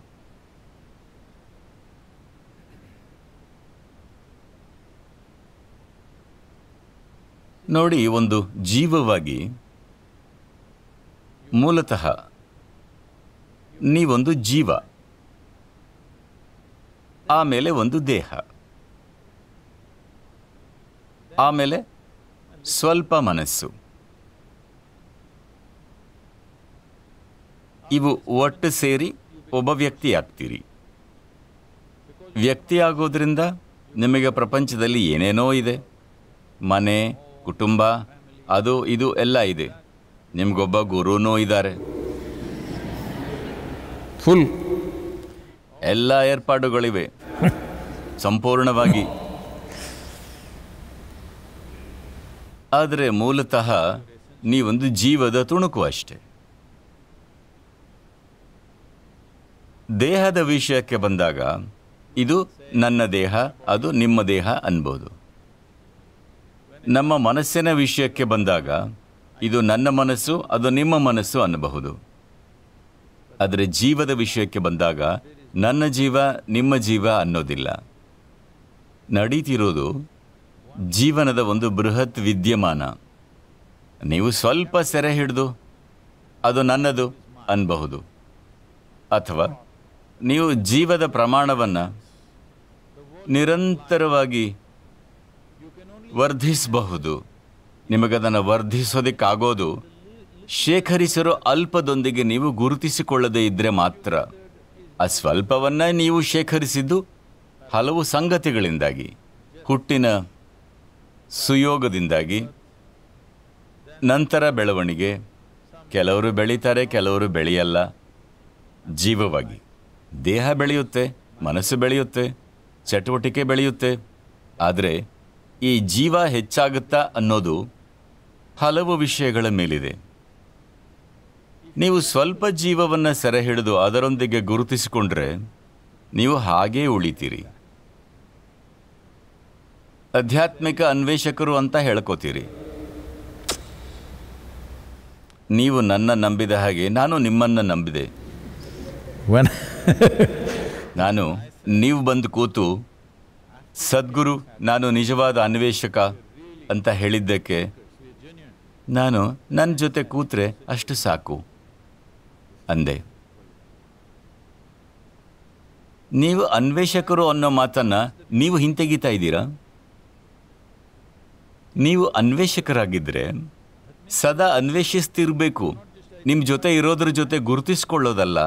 ನೋಡಿ ಒಂದು ಜೀವವಾಗಿ ಮೂಲತಃ ನೀವೊಂದು ಜೀವ ಆಮೇಲೆ ಒಂದು ದೇಹ ಆಮೇಲೆ ಸ್ವಲ್ಪ ಮನಸ್ಸು ಇವು ಒಟ್ಟು ಸೇರಿ ಒಬ್ಬ ವ್ಯಕ್ತಿ ಆಗ್ತೀರಿ ವ್ಯಕ್ತಿ ಆಗೋದ್ರಿಂದ ನಿಮಗೆ ಪ್ರಪಂಚದಲ್ಲಿ ಏನೇನೋ ಇದೆ ಮನೆ ಕುಟುಂಬ ಅದು ಇದು ಎಲ್ಲ ಇದೆ ನಿಮಗೊಬ್ಬ ಗುರುನೂ ಇದ್ದಾರೆ ಫುಲ್ ಎಲ್ಲ ಏರ್ಪಾಡುಗಳಿವೆ ಸಂಪೂರ್ಣವಾಗಿ ಆದರೆ ಮೂಲತಃ ನೀವೊಂದು ಜೀವದ ತುಣುಕು ಅಷ್ಟೇ ದೇಹದ ವಿಷಯಕ್ಕೆ ಬಂದಾಗ ಇದು ನನ್ನ ದೇಹ ಅದು ನಿಮ್ಮ ದೇಹ ಅನ್ಬೋದು ನಮ್ಮ ಮನಸ್ಸಿನ ವಿಷಯಕ್ಕೆ ಬಂದಾಗ ಇದು ನನ್ನ ಮನಸ್ಸು ಅದು ನಿಮ್ಮ ಮನಸ್ಸು ಅನ್ನಬಹುದು ಆದರೆ ಜೀವದ ವಿಷಯಕ್ಕೆ ಬಂದಾಗ ನನ್ನ ಜೀವ ನಿಮ್ಮ ಜೀವ ಅನ್ನೋದಿಲ್ಲ ನಡೀತಿರೋದು ಜೀವನದ ಒಂದು ಬೃಹತ್ ವಿದ್ಯಮಾನ ನೀವು ಸ್ವಲ್ಪ ಸೆರೆ ಹಿಡಿದು ಅದು ನನ್ನದು ಅನ್ನಬಹುದು ಅಥವಾ ನೀವು ಜೀವದ ಪ್ರಮಾಣವನ್ನು ನಿರಂತರವಾಗಿ ವರ್ಧಿಸಬಹುದು ನಿಮಗದನ್ನು ವರ್ಧಿಸೋದಕ್ಕಾಗೋದು ಶೇಖರಿಸಿರೋ ಅಲ್ಪದೊಂದಿಗೆ ನೀವು ಗುರುತಿಸಿಕೊಳ್ಳದೇ ಇದ್ದರೆ ಮಾತ್ರ ಆ ಸ್ವಲ್ಪವನ್ನು ನೀವು ಶೇಖರಿಸಿದ್ದು ಹಲವು ಸಂಗತಿಗಳಿಂದಾಗಿ ಹುಟ್ಟಿನ ಸುಯೋಗದಿಂದಾಗಿ ನಂತರ ಬೆಳವಣಿಗೆ ಕೆಲವರು ಬೆಳೀತಾರೆ ಕೆಲವರು ಬೆಳೆಯಲ್ಲ ಜೀವವಾಗಿ ದೇಹ ಬೆಳೆಯುತ್ತೆ ಮನಸ್ಸು ಬೆಳೆಯುತ್ತೆ ಚಟುವಟಿಕೆ ಬೆಳೆಯುತ್ತೆ ಆದರೆ ಈ ಜೀವ ಹೆಚ್ಚಾಗುತ್ತಾ ಅನ್ನೋದು ಹಲವು ವಿಷಯಗಳ ಮೇಲಿದೆ ನೀವು ಸ್ವಲ್ಪ ಜೀವವನ್ನು ಸೆರೆ ಹಿಡಿದು ಅದರೊಂದಿಗೆ ಗುರುತಿಸಿಕೊಂಡ್ರೆ ನೀವು ಹಾಗೇ ಉಳಿತೀರಿ ಆಧ್ಯಾತ್ಮಿಕ ಅನ್ವೇಷಕರು ಅಂತ ಹೇಳ್ಕೋತೀರಿ ನೀವು ನನ್ನ ನಂಬಿದ ಹಾಗೆ ನಾನು ನಿಮ್ಮನ್ನು ನಂಬಿದೆ ನಾನು ನೀವು ಬಂದು ಕೂತು ಸದ್ಗುರು ನಾನು ನಿಜವಾದ ಅನ್ವೇಷಕ ಅಂತ ಹೇಳಿದ್ದಕ್ಕೆ ನಾನು ನನ್ನ ಜೊತೆ ಕೂತ್ರೆ ಅಷ್ಟು ಸಾಕು ಅಂದೆ ನೀವು ಅನ್ವೇಷಕರು ಅನ್ನೋ ಮಾತನ್ನು ನೀವು ಹಿಂತೆಗಿತಾ ಇದ್ದೀರಾ ನೀವು ಅನ್ವೇಷಕರಾಗಿದ್ದರೆ ಸದಾ ಅನ್ವೇಷಿಸ್ತಿರಬೇಕು ನಿಮ್ಮ ಜೊತೆ ಇರೋದ್ರ ಜೊತೆ ಗುರುತಿಸ್ಕೊಳ್ಳೋದಲ್ಲ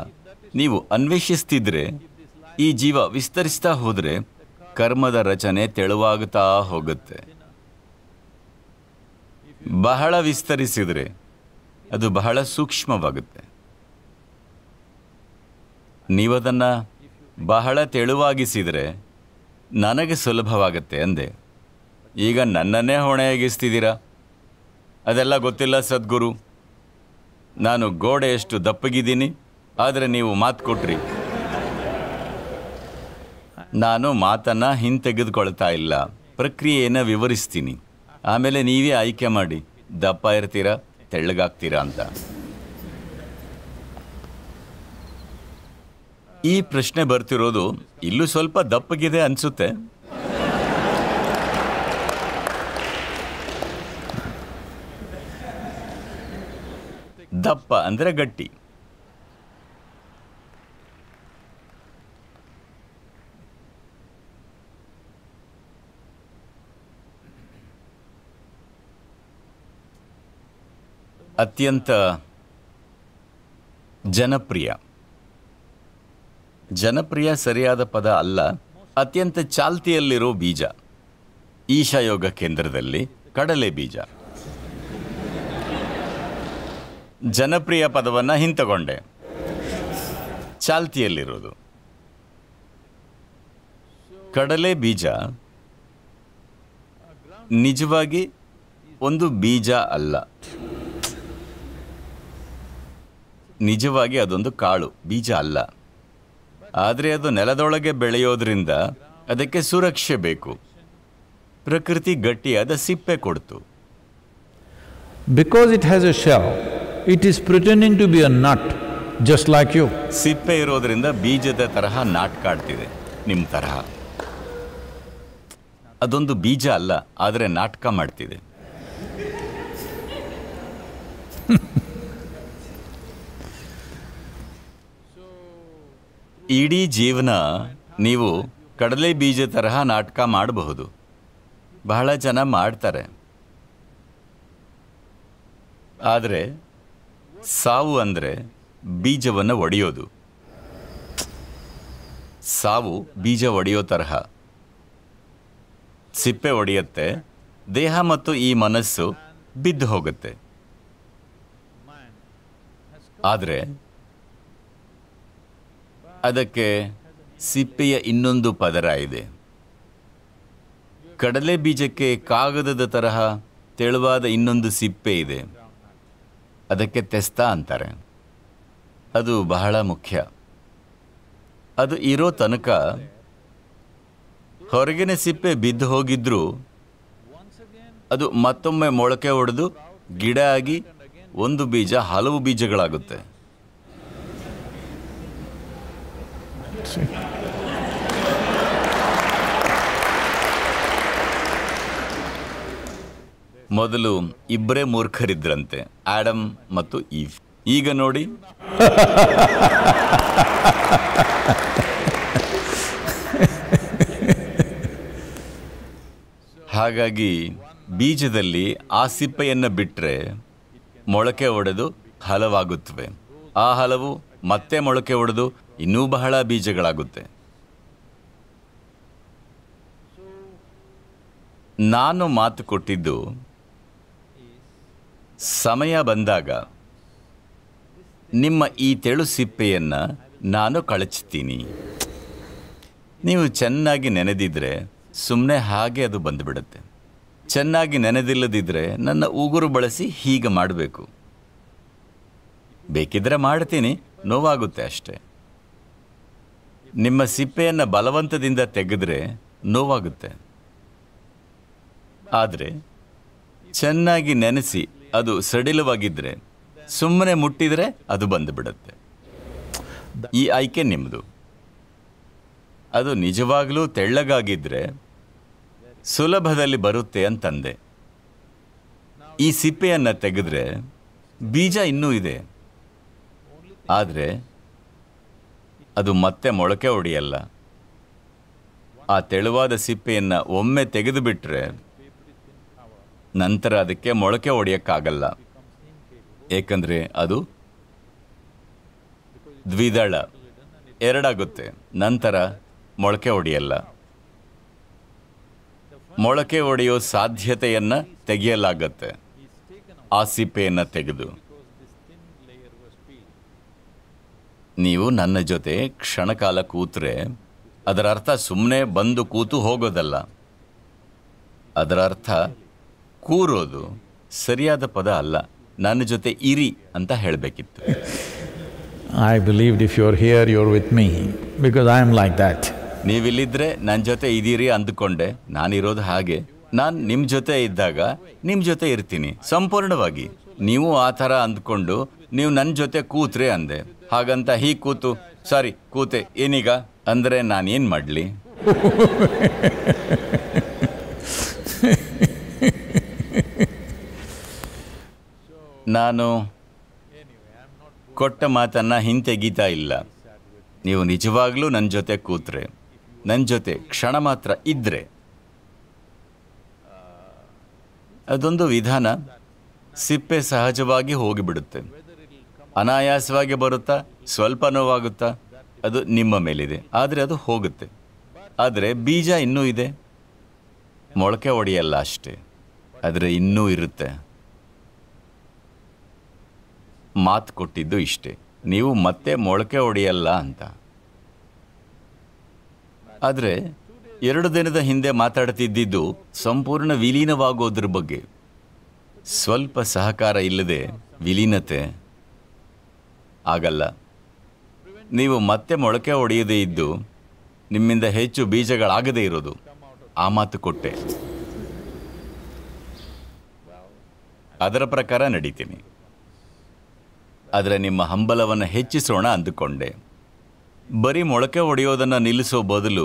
ನೀವು ಅನ್ವೇಷಿಸ್ತಿದ್ರೆ ಈ ಜೀವ ವಿಸ್ತರಿಸ್ತಾ ಹೋದರೆ ಕರ್ಮದ ರಚನೆ ತೆಳುವಾಗುತ್ತಾ ಹೋಗುತ್ತೆ ಬಹಳ ವಿಸ್ತರಿಸಿದರೆ ಅದು ಬಹಳ ಸೂಕ್ಷ್ಮವಾಗುತ್ತೆ ನೀವದನ್ನು ಬಹಳ ತೆಳುವಾಗಿಸಿದರೆ ನನಗೆ ಸುಲಭವಾಗುತ್ತೆ ಅಂದೆ ಈಗ ನನ್ನನ್ನೇ ಹೊಣೆಯಾಗಿಸ್ತಿದ್ದೀರಾ ಅದೆಲ್ಲ ಗೊತ್ತಿಲ್ಲ ಸದ್ಗುರು ನಾನು ಗೋಡೆಯಷ್ಟು ದಪ್ಪಗಿದ್ದೀನಿ ಆದರೆ ನೀವು ಮಾತು ಕೊಟ್ರಿ ನಾನು ಮಾತನ್ನು ಹಿಂತೆಗೆದುಕೊಳ್ತಾ ಇಲ್ಲ ಪ್ರಕ್ರಿಯೆಯನ್ನು ವಿವರಿಸ್ತೀನಿ ಆಮೇಲೆ ನೀವೇ ಆಯ್ಕೆ ಮಾಡಿ ದಪ್ಪ ಇರ್ತೀರಾ ತೆಳ್ಳಗಾಗ್ತೀರಾ ಅಂತ ಈ ಪ್ರಶ್ನೆ ಬರ್ತಿರೋದು ಇಲ್ಲೂ ಸ್ವಲ್ಪ ದಪ್ಪಗಿದೆ ಅನಿಸುತ್ತೆ ದಪ್ಪ ಅಂದರೆ ಗಟ್ಟಿ ಅತ್ಯಂತ ಜನಪ್ರಿಯ ಜನಪ್ರಿಯ ಸರಿಯಾದ ಪದ ಅಲ್ಲ ಅತ್ಯಂತ ಚಾಲ್ತಿಯಲ್ಲಿರೋ ಬೀಜ ಈಶಾಯೋಗ ಕೇಂದ್ರದಲ್ಲಿ ಕಡಲೆ ಬೀಜ ಜನಪ್ರಿಯ ಪದವನ್ನು ಹಿಂತಗೊಂಡೆ ಚಾಲ್ತಿಯಲ್ಲಿರೋದು ಕಡಲೆ ಬೀಜ ನಿಜವಾಗಿ ಒಂದು ಬೀಜ ಅಲ್ಲ ನಿಜವಾಗಿ ಅದೊಂದು ಕಾಳು ಬೀಜ ಅಲ್ಲ ಆದರೆ ಅದು ನೆಲದೊಳಗೆ ಬೆಳೆಯೋದ್ರಿಂದ ಅದಕ್ಕೆ ಸುರಕ್ಷೆ ಬೇಕು ಪ್ರಕೃತಿ ಗಟ್ಟಿಯಾದ ಸಿಪ್ಪೆ ಕೊಡ್ತು because it has a shell it is pretending to be a nut just like you ಸಿಪ್ಪೆ ಇರೋದ್ರಿಂದ ಬೀಜದ ತರಹ ನಾಟ್ ಕಾಡ್ತಿದೆ ನಿಮ್ಮ ತರಹ ಅದೊಂದು ಬೀಜ ಅಲ್ಲ ಆದರೆ ನಾಟಕ ಮಾಡ್ತಿದೆ इडी जीवन नीवु कडले बीज तरह नाटक ಮಾಡಬಹುದು ಬಹಳ ಜನ ಮಾಡ್ತಾರೆ ಆದರೆ ಸಾವು ಅಂದ್ರೆ ಬೀಜವನ್ನು ಒಡೆಯೋದು ಸಾವು ಬೀಜ ಒಡೆಯೋ ತರಹ ಸಿಪ್ಪೆ ಒಡೆಯುತ್ತೆ ದೇಹ ಮತ್ತು ಈ ಮನಸ್ಸು ಬಿದ್ದು ಹೋಗುತ್ತೆ ಆದರೆ ಅದಕ್ಕೆ ಸಿಪ್ಪೆಯ ಇನ್ನೊಂದು ಪದರ ಇದೆ ಕಡಲೆ ಬೀಜಕ್ಕೆ ಕಾಗದದ ತರಹ ತೆಳುವಾದ ಇನ್ನೊಂದು ಸಿಪ್ಪೆ ಇದೆ ಅದಕ್ಕೆ ತೆಸ್ತಾ ಅಂತಾರೆ ಅದು ಬಹಳ ಮುಖ್ಯ ಅದು ಇರೋ ತನಕ ಹೊರಗಿನ ಸಿಪ್ಪೆ ಬಿದ್ದು ಹೋಗಿದ್ರು ಅದು ಮತ್ತೊಮ್ಮೆ ಮೊಳಕೆ ಒಡೆದು ಗಿಡ ಆಗಿ ಒಂದು ಬೀಜ ಹಲವು ಬೀಜಗಳಾಗುತ್ತೆ ಮೊದಲು ಇಬ್ಬರೇ ಮೂರ್ಖರಿದ್ರಂತೆ ಆಡಮ್ ಮತ್ತು ಈವ್ ಈಗ ನೋಡಿ ಹಾಗಾಗಿ ಬೀಜದಲ್ಲಿ ಆ ಸಿಪ್ಪೆಯನ್ನು ಬಿಟ್ಟರೆ ಮೊಳಕೆ ಒಡೆದು ಹಲವಾಗುತ್ತವೆ ಆ ಹಲವು ಮತ್ತೆ ಮೊಳಕೆ ಒಡೆದು ಇನ್ನೂ ಬಹಳ ಬೀಜಗಳಾಗುತ್ತೆ ನಾನು ಮಾತು ಕೊಟ್ಟಿದ್ದು ಸಮಯ ಬಂದಾಗ ನಿಮ್ಮ ಈ ತೆಳು ಸಿಪ್ಪೆಯನ್ನು ನಾನು ಕಳಚುತ್ತೀನಿ ನೀವು ಚೆನ್ನಾಗಿ ನೆನೆದಿದ್ರೆ ಸುಮ್ಮನೆ ಹಾಗೆ ಅದು ಬಂದುಬಿಡುತ್ತೆ ಚೆನ್ನಾಗಿ ನೆನೆದಿಲ್ಲದಿದ್ದರೆ ನನ್ನ ಉಗುರು ಬಳಸಿ ಹೀಗೆ ಮಾಡಬೇಕು ಬೇಕಿದ್ರೆ ಮಾಡ್ತೀನಿ ನೋವಾಗುತ್ತೆ ಅಷ್ಟೇ ನಿಮ್ಮ ಸಿಪ್ಪೆಯನ್ನು ಬಲವಂತದಿಂದ ತೆಗೆದ್ರೆ ನೋವಾಗುತ್ತೆ ಆದರೆ ಚೆನ್ನಾಗಿ ನೆನೆಸಿ ಅದು ಸಡಿಲವಾಗಿದ್ದರೆ ಸುಮ್ಮನೆ ಮುಟ್ಟಿದರೆ ಅದು ಬಂದುಬಿಡುತ್ತೆ ಈ ಆಯ್ಕೆ ನಿಮ್ಮದು ಅದು ನಿಜವಾಗಲೂ ತೆಳ್ಳಗಾಗಿದ್ದರೆ ಸುಲಭದಲ್ಲಿ ಬರುತ್ತೆ ಅಂತಂದೆ ಈ ಸಿಪ್ಪೆಯನ್ನು ತೆಗೆದ್ರೆ ಬೀಜ ಇನ್ನೂ ಇದೆ ಆದರೆ ಅದು ಮತ್ತೆ ಮೊಳಕೆ ಒಡೆಯಲ್ಲ ಆ ತೆಳುವಾದ ಸಿಪ್ಪೆಯನ್ನು ಒಮ್ಮೆ ತೆಗೆದುಬಿಟ್ರೆ ನಂತರ ಅದಕ್ಕೆ ಮೊಳಕೆ ಒಡೆಯೋಕ್ಕಾಗಲ್ಲ ಏಕೆಂದರೆ ಅದು ದ್ವಿದಳ ಎರಡಾಗುತ್ತೆ ನಂತರ ಮೊಳಕೆ ಒಡೆಯಲ್ಲ ಮೊಳಕೆ ಒಡೆಯೋ ಸಾಧ್ಯತೆಯನ್ನು ತೆಗೆಯಲಾಗತ್ತೆ ಆ ಸಿಪ್ಪೆಯನ್ನು ತೆಗೆದು ನೀವು ನನ್ನ ಜೊತೆ ಕ್ಷಣಕಾಲ ಕೂತ್ರೆ ಅದರ ಅರ್ಥ ಸುಮ್ಮನೆ ಬಂದು ಕೂತು ಹೋಗೋದಲ್ಲ ಅದರ ಅರ್ಥ ಕೂರೋದು ಸರಿಯಾದ ಪದ ಅಲ್ಲ ನನ್ನ ಜೊತೆ ಇರಿ ಅಂತ ಹೇಳಬೇಕಿತ್ತು I believed if you are here you are with me because I am like that ನೀವಿಲ್ಲಿದ್ದರೆ ನನ್ನ ಜೊತೆ ಇದ್ದೀರಿ ಅಂದುಕೊಂಡೆ ನಾನಿರೋದು ಹಾಗೆ ನಾನು ನಿಮ್ಮ ಜೊತೆ ಇದ್ದಾಗ ನಿಮ್ಮ ಜೊತೆ ಇರ್ತೀನಿ ಸಂಪೂರ್ಣವಾಗಿ ನೀವು ಆ ಥರ ಅಂದ್ಕೊಂಡು ನೀವು ನನ್ನ ಜೊತೆ ಕೂತ್ರೆ ಅಂದೆ ಹಾಗಂತ ಹೀಗೆ ಕೂತು ಸಾರಿ ಕೂತೆ ಏನೀಗ ಅಂದರೆ ನಾನೇನು ಮಾಡಲಿ ನಾನು ಕೊಟ್ಟ ಮಾತನ್ನು ಹಿಂತೆಗೀತಾ ಇಲ್ಲ ನೀವು ನಿಜವಾಗ್ಲೂ ನನ್ನ ಜೊತೆ ಕೂತ್ರೆ ನನ್ನ ಜೊತೆ ಕ್ಷಣ ಮಾತ್ರ ಇದ್ದರೆ ಅದೊಂದು ವಿಧಾನ ಸಿಪ್ಪೆ ಸಹಜವಾಗಿ ಹೋಗಿಬಿಡುತ್ತೆ ಅನಾಯಾಸವಾಗಿ ಬರುತ್ತಾ ಸ್ವಲ್ಪ ನೋವಾಗುತ್ತಾ ಅದು ನಿಮ್ಮ ಮೇಲಿದೆ ಆದರೆ ಅದು ಹೋಗುತ್ತೆ ಆದರೆ ಬೀಜ ಇನ್ನೂ ಇದೆ ಮೊಳಕೆ ಒಡೆಯಲ್ಲ ಅಷ್ಟೇ ಆದರೆ ಇನ್ನೂ ಇರುತ್ತೆ ಮಾತು ಕೊಟ್ಟಿದ್ದು ಇಷ್ಟೇ ನೀವು ಮತ್ತೆ ಮೊಳಕೆ ಒಡೆಯಲ್ಲ ಅಂತ ಆದರೆ ಎರಡು ದಿನದ ಹಿಂದೆ ಮಾತಾಡ್ತಿದ್ದಿದ್ದು ಸಂಪೂರ್ಣ ವಿಲೀನವಾಗೋದ್ರ ಬಗ್ಗೆ ಸ್ವಲ್ಪ ಸಹಕಾರ ಇಲ್ಲದೆ ವಿಲೀನತೆ ಆಗಲ್ಲ ನೀವು ಮತ್ತೆ ಮೊಳಕೆ ಒಡೆಯದೇ ಇದ್ದು ನಿಮ್ಮಿಂದ ಹೆಚ್ಚು ಬೀಜಗಳಾಗದೇ ಇರೋದು ಆ ಮಾತು ಕೊಟ್ಟೆ ಅದರ ಪ್ರಕಾರ ನಡೀತೀನಿ ಆದರೆ ನಿಮ್ಮ ಹಂಬಲವನ್ನು ಹೆಚ್ಚಿಸೋಣ ಅಂದುಕೊಂಡೆ ಬರೀ ಮೊಳಕೆ ಒಡೆಯೋದನ್ನು ನಿಲ್ಲಿಸೋ ಬದಲು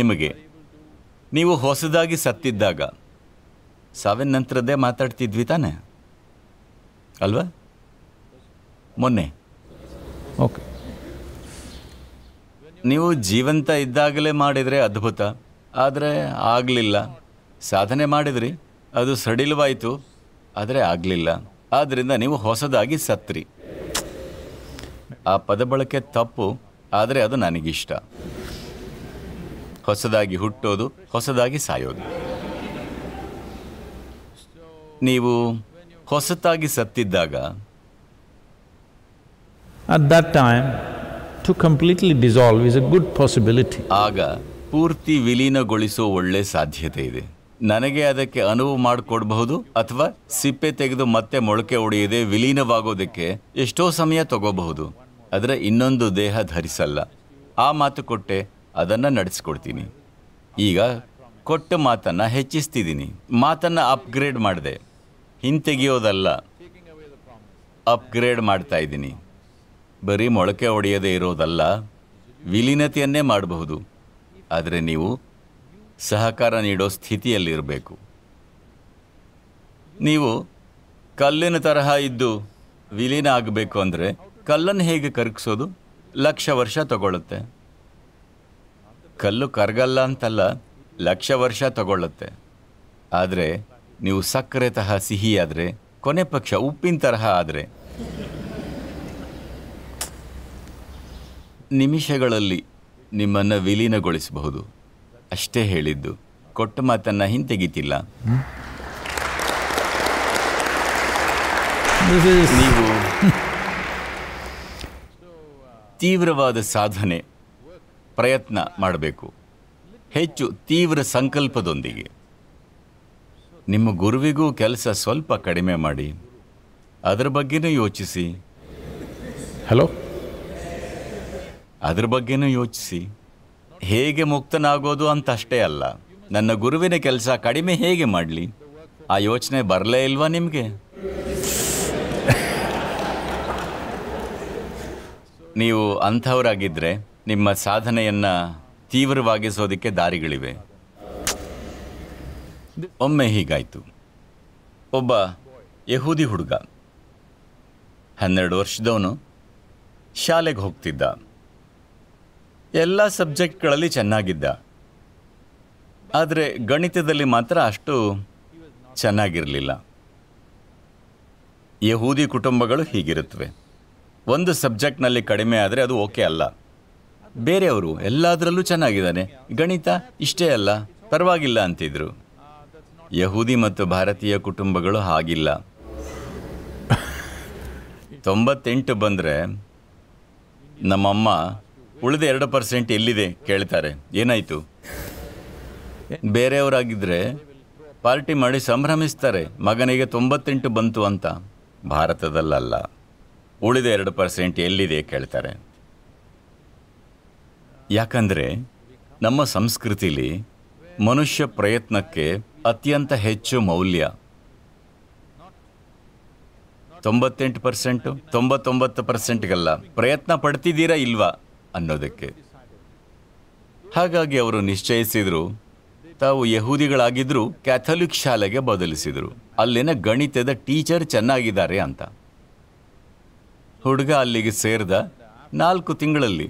ನಿಮಗೆ ನೀವು ಹೊಸದಾಗಿ ಸತ್ತಿದ್ದಾಗ ಸಾವಿನ ನಂತರದ್ದೇ ಮಾತಾಡ್ತಿದ್ವಿ ತಾನೆ ಅಲ್ವಾ ಮೊನ್ನೆ ಓಕೆ ನೀವು ಜೀವಂತ ಇದ್ದಾಗಲೇ ಮಾಡಿದರೆ ಅದ್ಭುತ, ಆದರೆ ಆಗಲಿಲ್ಲ. ಸಾಧನೆ ಮಾಡಿದ್ರಿ, ಅದು ಸಡಿಲವಾಯಿತು, ಆದರೆ ಆಗಲಿಲ್ಲ. ಆದ್ದರಿಂದ ನೀವು ಹೊಸದಾಗಿ ಸತ್ರಿ. ಆ ಪದ ಬಳಕೆ ತಪ್ಪು, ಆದರೆ ಅದು ನನಗಿಷ್ಟ. ಹೊಸದಾಗಿ ಹುಟ್ಟೋದು, ಹೊಸದಾಗಿ ಸಾಯೋದು. ನೀವು ಹೊಸತಾಗಿ ಸತ್ತಿದ್ದಾಗ, at that time to completely dissolve is a good possibility. ಆಗ ಪೂರ್ತಿ ವಿಲೀನಗೊಳಿಸೋ ಒಳ್ಳೆ ಸಾಧ್ಯತೆ ಇದೆ. ನನಗೆ ಅದಕ್ಕೆ ಅನುವು ಮಾಡಿಕೊಡಬಹುದು, ಅಥವಾ ಸಿಪ್ಪೆ ತೆಗೆದು ಮತ್ತೆ ಮೊಳಕೆ ಒಡೆಯದೆ ವಿಲೀನವಾಗೋದಕ್ಕೆ ಎಷ್ಟೋ ಸಮಯ ತಗೋಬಹುದು. ಆದರೆ ಇನ್ನೊಂದು ದೇಹ ಧರಿಸಲ್ಲ. ಆ ಮಾತು ಕೊಟ್ಟೆ, ಅದನ್ನು ನಡೆಸ್ಕೊಡ್ತೀನಿ. ಈಗ ಕೊಟ್ಟ ಮಾತನ್ನು ಹೆಚ್ಚಿಸ್ತಿದ್ದೀನಿ, ಮಾತನ್ನು ಅಪ್ಗ್ರೇಡ್ ಮಾಡಿದೆ. ಹಿಂತೆಗೆಯೋದಲ್ಲ, ಅಪ್ಗ್ರೇಡ್ ಮಾಡ್ತಾ ಇದ್ದೀನಿ. ಬರೀ ಮೊಳಕೆ ಒಡೆಯದೇ ಇರೋದಲ್ಲ, ವಿಲೀನತೆಯನ್ನೇ ಮಾಡಬಹುದು. ಆದರೆ ನೀವು ಸಹಕಾರ ನೀಡೋ ಸ್ಥಿತಿಯಲ್ಲಿರಬೇಕು. ನೀವು ಕಲ್ಲಿನ ತರಹ ಇದ್ದು ವಿಲೀನ ಆಗಬೇಕು ಅಂದರೆ ಕಲ್ಲನ್ನು ಹೇಗೆ ಕರಗಿಸೋದು? ಲಕ್ಷ ವರ್ಷ ತಗೊಳ್ಳುತ್ತೆ. ಕಲ್ಲು ಕರಗಲ್ಲ ಅಂತಲ್ಲ, ಲಕ್ಷ ವರ್ಷ ತಗೊಳ್ಳುತ್ತೆ. ಆದರೆ ನೀವು ಸಕ್ಕರೆ ತರಹ ಸಿಹಿಯಾದರೆ, ಕೊನೆ ಪಕ್ಷ ಉಪ್ಪಿನ ತರಹ ಆದರೆ, ನಿಮಿಷಗಳಲ್ಲಿ ನಿಮ್ಮನ್ನು ವಿಲೀನಗೊಳಿಸಬಹುದು. ಅಷ್ಟೇ ಹೇಳಿದ್ದು, ಕೊಟ್ಟ ಮಾತನ್ನು ಹಿಂತೆಗಿತಿಲ್ಲ. ನೀವು ತೀವ್ರವಾದ ಸಾಧನೆ, ಪ್ರಯತ್ನ ಮಾಡಬೇಕು, ಹೆಚ್ಚು ತೀವ್ರ ಸಂಕಲ್ಪದೊಂದಿಗೆ. ನಿಮ್ಮ ಗುರುವಿಗೂ ಕೆಲಸ ಸ್ವಲ್ಪ ಕಡಿಮೆ ಮಾಡಿ, ಅದರ ಬಗ್ಗೆನೂ ಯೋಚಿಸಿ. ಹಲೋ, ಅದರ ಬಗ್ಗೆನೂ ಯೋಚಿಸಿ. ಹೇಗೆ ಮುಕ್ತನಾಗೋದು ಅಂತ ಅಷ್ಟೇ ಅಲ್ಲ, ನನ್ನ ಗುರುವಿನ ಕೆಲಸ ಕಡಿಮೆ ಹೇಗೆ ಮಾಡಲಿ, ಆ ಯೋಚನೆ ಬರಲೇ ಇಲ್ವಾ ನಿಮಗೆ? ನೀವು ಅಂಥವರಾಗಿದ್ದರೆ ನಿಮ್ಮ ಸಾಧನೆಯನ್ನು ತೀವ್ರವಾಗಿಸೋದಕ್ಕೆ ದಾರಿಗಳಿವೆ. ಒಮ್ಮೆ ಹೀಗಾಯಿತು. ಒಬ್ಬ ಯಹೂದಿ ಹುಡುಗ, ಹನ್ನೆರಡು ವರ್ಷದವನು, ಶಾಲೆಗೆ ಹೋಗ್ತಿದ್ದ. ಎಲ್ಲ ಸಬ್ಜೆಕ್ಟ್ಗಳಲ್ಲಿ ಚೆನ್ನಾಗಿದ್ದ, ಆದರೆ ಗಣಿತದಲ್ಲಿ ಮಾತ್ರ ಅಷ್ಟು ಚೆನ್ನಾಗಿರಲಿಲ್ಲ. ಯಹೂದಿ ಕುಟುಂಬಗಳು ಹೀಗಿರುತ್ತವೆ. ಒಂದು ಸಬ್ಜೆಕ್ಟ್ನಲ್ಲಿ ಕಡಿಮೆ ಆದರೆ ಅದು ಓಕೆ ಅಲ್ಲ. ಬೇರೆಯವರು ಎಲ್ಲದರಲ್ಲೂ ಚೆನ್ನಾಗಿದ್ದಾನೆ, ಗಣಿತ ಇಷ್ಟೇ ಅಲ್ಲ, ಪರವಾಗಿಲ್ಲ ಅಂತಿದ್ರು. ಯಹೂದಿ ಮತ್ತು ಭಾರತೀಯ ಕುಟುಂಬಗಳು ಹಾಗಿಲ್ಲ. ತೊಂಬತ್ತೆಂಟು ಬಂದರೆ ನಮ್ಮಮ್ಮ ಉಳಿದ ಎರಡು ಪರ್ಸೆಂಟ್ ಎಲ್ಲಿದೆ ಕೇಳ್ತಾರೆ, ಏನಾಯಿತು? ಬೇರೆಯವರಾಗಿದ್ದರೆ ಪಾರ್ಟಿ ಮಾಡಿ ಸಂಭ್ರಮಿಸ್ತಾರೆ, ಮಗನಿಗೆ ತೊಂಬತ್ತೆಂಟು ಬಂತು ಅಂತ. ಭಾರತದಲ್ಲಲ್ಲ, ಉಳಿದ ಎರಡು ಪರ್ಸೆಂಟ್ ಎಲ್ಲಿದೆ ಕೇಳ್ತಾರೆ. ಯಾಕಂದರೆ ನಮ್ಮ ಸಂಸ್ಕೃತಿಲಿ ಮನುಷ್ಯ ಪ್ರಯತ್ನಕ್ಕೆ ಅತ್ಯಂತ ಹೆಚ್ಚು ಮೌಲ್ಯ. ತೊಂಬತ್ತೆಂಟು ಪರ್ಸೆಂಟು ತೊಂಬತ್ತೊಂಬತ್ತು ಪರ್ಸೆಂಟ್ಗಲ್ಲ, ಪ್ರಯತ್ನ ಪಡ್ತಿದ್ದೀರಾ ಇಲ್ವಾ ಅನ್ನೋದಕ್ಕೆ. ಹಾಗಾಗಿ ಅವರು ನಿಶ್ಚಯಿಸಿದರು. ತಾವು ಯಹೂದಿಗಳಾಗಿದ್ದರೂ ಕ್ಯಾಥಲಿಕ್ ಶಾಲೆಗೆ ಬದಲಿಸಿದರು, ಅಲ್ಲಿನ ಗಣಿತದ ಟೀಚರ್ ಚೆನ್ನಾಗಿದ್ದಾರೆ ಅಂತ. ಹುಡುಗ ಅಲ್ಲಿಗೆ ಸೇರಿದ ನಾಲ್ಕು ತಿಂಗಳಲ್ಲಿ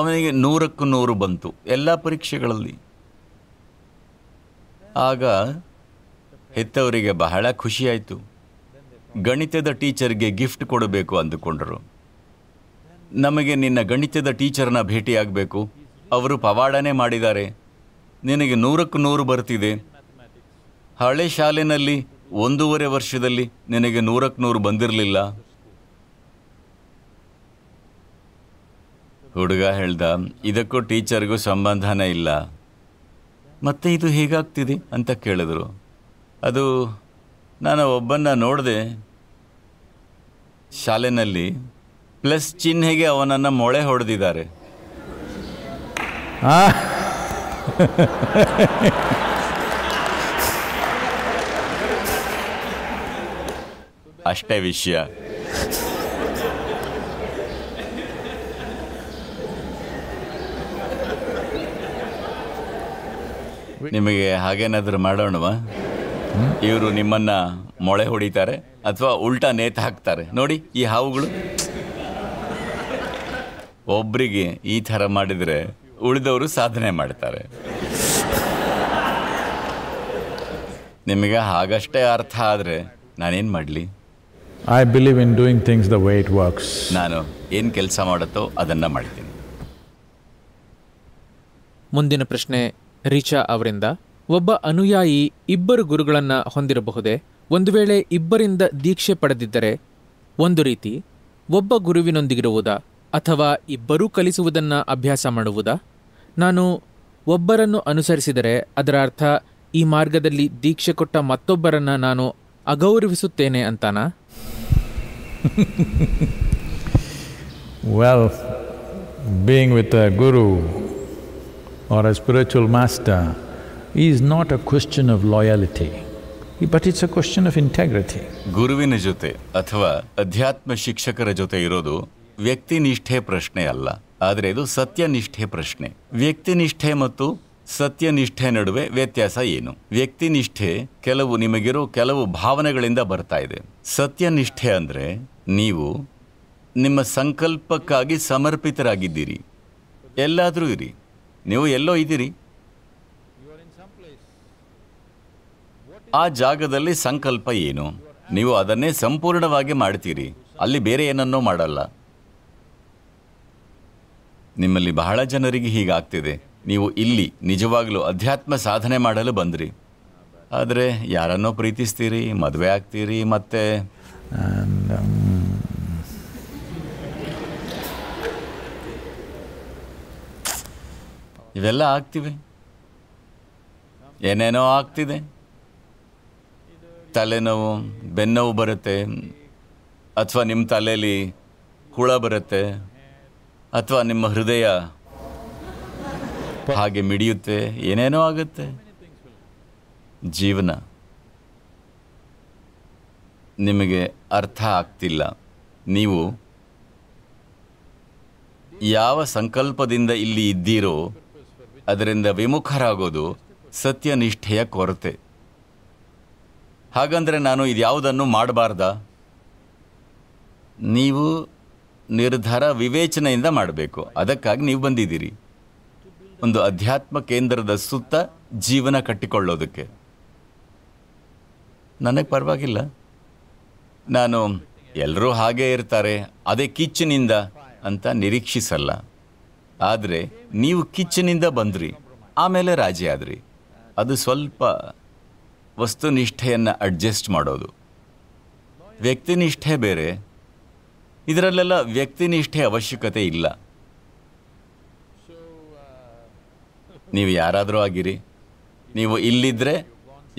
ಅವನಿಗೆ ನೂರಕ್ಕೂ ನೂರು ಬಂತು ಎಲ್ಲ ಪರೀಕ್ಷೆಗಳಲ್ಲಿ. ಆಗ ಹೆತ್ತವರಿಗೆ ಬಹಳ ಖುಷಿಯಾಯಿತು. ಗಣಿತದ ಟೀಚರ್ಗೆ ಗಿಫ್ಟ್ ಕೊಡಬೇಕು ಅಂದುಕೊಂಡರು. ನಮಗೆ ನಿನ್ನ ಗಣಿತದ ಟೀಚರ್ನ ಭೇಟಿಯಾಗಬೇಕು, ಅವರು ಪವಾಡನೆ ಮಾಡಿದ್ದಾರೆ, ನಿನಗೆ ನೂರಕ್ಕೂ ನೂರು ಬರ್ತಿದೆ. ಹಳೆ ಶಾಲೆಯಲ್ಲಿ ಒಂದೂವರೆ ವರ್ಷದಲ್ಲಿ ನಿನಗೆ ನೂರಕ್ಕೂ ನೂರು ಬಂದಿರಲಿಲ್ಲ. ಹುಡುಗ ಹೇಳ್ದ, ಇದಕ್ಕೂ ಟೀಚರ್ಗೂ ಸಂಬಂಧನೇ ಇಲ್ಲ. ಮತ್ತೆ ಇದು ಹೇಗಾಗ್ತಿದೆ ಅಂತ ಕೇಳಿದ್ರು. ಅದು ನಾನು ಒಬ್ಬನ್ನ ನೋಡಿದೆ ಶಾಲೆಯಲ್ಲಿ, ಪ್ಲಸ್ ಚಿಹ್ನೆಗೆ ಅವನನ್ನು ಮೊಳೆ ಹೊಡೆದಿದ್ದಾರೆ. ಅಷ್ಟೇ ವಿಷಯ. ನಿಮಗೆ ಹಾಗೇನಾದರೂ ಮಾಡೋಣವಾ? ಇವರು ನಿಮ್ಮನ್ನ ಮೊಳೆ ಹೊಡಿತಾರೆ ಅಥವಾ ಉಲ್ಟಾ ನೇತು ಹಾಕ್ತಾರೆ. ನೋಡಿ ಈ ಹಾವುಗಳು ಒಬ್ಬರಿಗೆ ಈ ಥರ ಮಾಡಿದರೆ ಉಳಿದವರು ಸಾಧನೆ ಮಾಡ್ತಾರೆ. ನಿಮಗೆ ಹಾಗಷ್ಟೇ ಅರ್ಥ ಆದರೆ ನಾನೇನು ಮಾಡಲಿ? I believe in doing things the way it works. ನಾನು ಏನು ಕೆಲಸ ಮಾಡುತ್ತೋ ಅದನ್ನು ಮಾಡ್ತೀನಿ. ಮುಂದಿನ ಪ್ರಶ್ನೆ ರೀಚಾ ಅವರಿಂದ. ಒಬ್ಬ ಅನುಯಾಯಿ ಇಬ್ಬರು ಗುರುಗಳನ್ನು ಹೊಂದಿರಬಹುದೇ? ಒಂದು ವೇಳೆ ಇಬ್ಬರಿಂದ ದೀಕ್ಷೆ ಪಡೆದಿದ್ದರೆ ಒಂದು ರೀತಿ ಒಬ್ಬ ಗುರುವಿನೊಂದಿಗಿರುವುದಾ ಅಥವಾ ಇಬ್ಬರೂ ಕಲಿಸುವುದನ್ನು ಅಭ್ಯಾಸ ಮಾಡುವುದಾ? ನಾನು ಒಬ್ಬರನ್ನು ಅನುಸರಿಸಿದರೆ ಅದರ ಅರ್ಥ ಈ ಮಾರ್ಗದಲ್ಲಿ ದೀಕ್ಷೆ ಕೊಟ್ಟ ಮತ್ತೊಬ್ಬರನ್ನು ನಾನು ಅಗೌರವಿಸುತ್ತೇನೆ ಅಂತಾನಾ? Well, being with a guru or a spiritual master is not a question of loyalty, but it's a question of integrity. ಗುರುವಿನ ಜೊತೆ ಅಥವಾ ಅಧ್ಯಾತ್ಮ ಶಿಕ್ಷಕರ ಜೊತೆ ಇರೋದು ವ್ಯಕ್ತಿನಿಷ್ಠೆ ಪ್ರಶ್ನೆ ಅಲ್ಲ, ಆದರೆ ಇದು ಸತ್ಯನಿಷ್ಠೆ ಪ್ರಶ್ನೆ. ವ್ಯಕ್ತಿನಿಷ್ಠೆ ಮತ್ತು ಸತ್ಯನಿಷ್ಠೆ ನಡುವೆ ವ್ಯತ್ಯಾಸ ಏನು? ವ್ಯಕ್ತಿನಿಷ್ಠೆ ಕೆಲವು ನಿಮಗಿರೋ ಕೆಲವು ಭಾವನೆಗಳಿಂದ ಬರ್ತಾ ಇದೆ. ಸತ್ಯನಿಷ್ಠೆ ಅಂದರೆ ನೀವು ನಿಮ್ಮ ಸಂಕಲ್ಪಕ್ಕಾಗಿ ಸಮರ್ಪಿತರಾಗಿದ್ದೀರಿ. ಎಲ್ಲಾದರೂ ಇರಿ, ನೀವು ಎಲ್ಲೋ ಇದ್ದೀರಿ, ಆ ಜಾಗದಲ್ಲಿ ಸಂಕಲ್ಪ ಏನು ನೀವು ಅದನ್ನೇ ಸಂಪೂರ್ಣವಾಗಿ ಮಾಡ್ತೀರಿ. ಅಲ್ಲಿ ಬೇರೆ ಏನನ್ನೋ ಮಾಡಲ್ಲ. ನಿಮ್ಮಲ್ಲಿ ಬಹಳ ಜನರಿಗೆ ಹೀಗಾಗ್ತಿದೆ. ನೀವು ಇಲ್ಲಿ ನಿಜವಾಗ್ಲೂ ಅಧ್ಯಾತ್ಮ ಸಾಧನೆ ಮಾಡಲು ಬಂದ್ರಿ, ಆದರೆ ಯಾರನ್ನೋ ಪ್ರೀತಿಸ್ತೀರಿ, ಮದುವೆ ಆಗ್ತೀರಿ, ಮತ್ತೆ ಇವೆಲ್ಲ ಆಗ್ತಿವೆ, ಏನೇನೋ ಆಗ್ತಿದೆ. ತಲೆನೋವು, ಬೆನ್ನೋವು ಬರುತ್ತೆ, ಅಥವಾ ನಿಮ್ಮ ತಲೆಯಲ್ಲಿ ಹುಳ ಬರುತ್ತೆ, ಅಥವಾ ನಿಮ್ಮ ಹೃದಯ ಹಾಗೆ ಮಿಡಿಯುತ್ತೆ, ಏನೇನೋ ಆಗುತ್ತೆ. ಜೀವನ ನಿಮಗೆ ಅರ್ಥ ಆಗ್ತಿಲ್ಲ. ನೀವು ಯಾವ ಸಂಕಲ್ಪದಿಂದ ಇಲ್ಲಿ ಇದ್ದೀರೋ ಅದರಿಂದ ವಿಮುಖರಾಗೋದು ಸತ್ಯನಿಷ್ಠೆಯ ಕೊರತೆ. ಹಾಗಂದರೆ ನಾನು ಇದ್ಯಾವುದನ್ನು ಮಾಡಬಾರ್ದಾ? ನೀವು ನಿರ್ಧಾರ ವಿವೇಚನೆಯಿಂದ ಮಾಡಬೇಕು. ಅದಕ್ಕಾಗಿ ನೀವು ಬಂದಿದ್ದೀರಿ ಒಂದು ಅಧ್ಯಾತ್ಮ ಕೇಂದ್ರದ ಸುತ್ತ ಜೀವನ ಕಟ್ಟಿಕೊಳ್ಳೋದಕ್ಕೆ. ನನಗೆ ಪರವಾಗಿಲ್ಲ, ನಾನು ಎಲ್ಲರೂ ಹಾಗೇ ಇರ್ತಾರೆ ಅದೇ ಕಿಚ್ಚನಿಂದ ಅಂತ ನಿರೀಕ್ಷಿಸಲ್ಲ. ಆದರೆ ನೀವು ಕಿಚ್ಚನಿಂದ ಬಂದ್ರಿ, ಆಮೇಲೆ ರಾಜಿ ಆದ್ರಿ. ಅದು ಸ್ವಲ್ಪ ವಸ್ತುನಿಷ್ಠೆಯನ್ನು ಅಡ್ಜಸ್ಟ್ ಮಾಡೋದು, ವ್ಯಕ್ತಿನಿಷ್ಠೆ ಬೇರೆ. ಇದರಲ್ಲೆಲ್ಲ ವ್ಯಕ್ತಿನಿಷ್ಠೆ ಅವಶ್ಯಕತೆ ಇಲ್ಲ. ನೀವು ಯಾರಾದರೂ ಆಗಿರಿ, ನೀವು ಇಲ್ಲಿದ್ದರೆ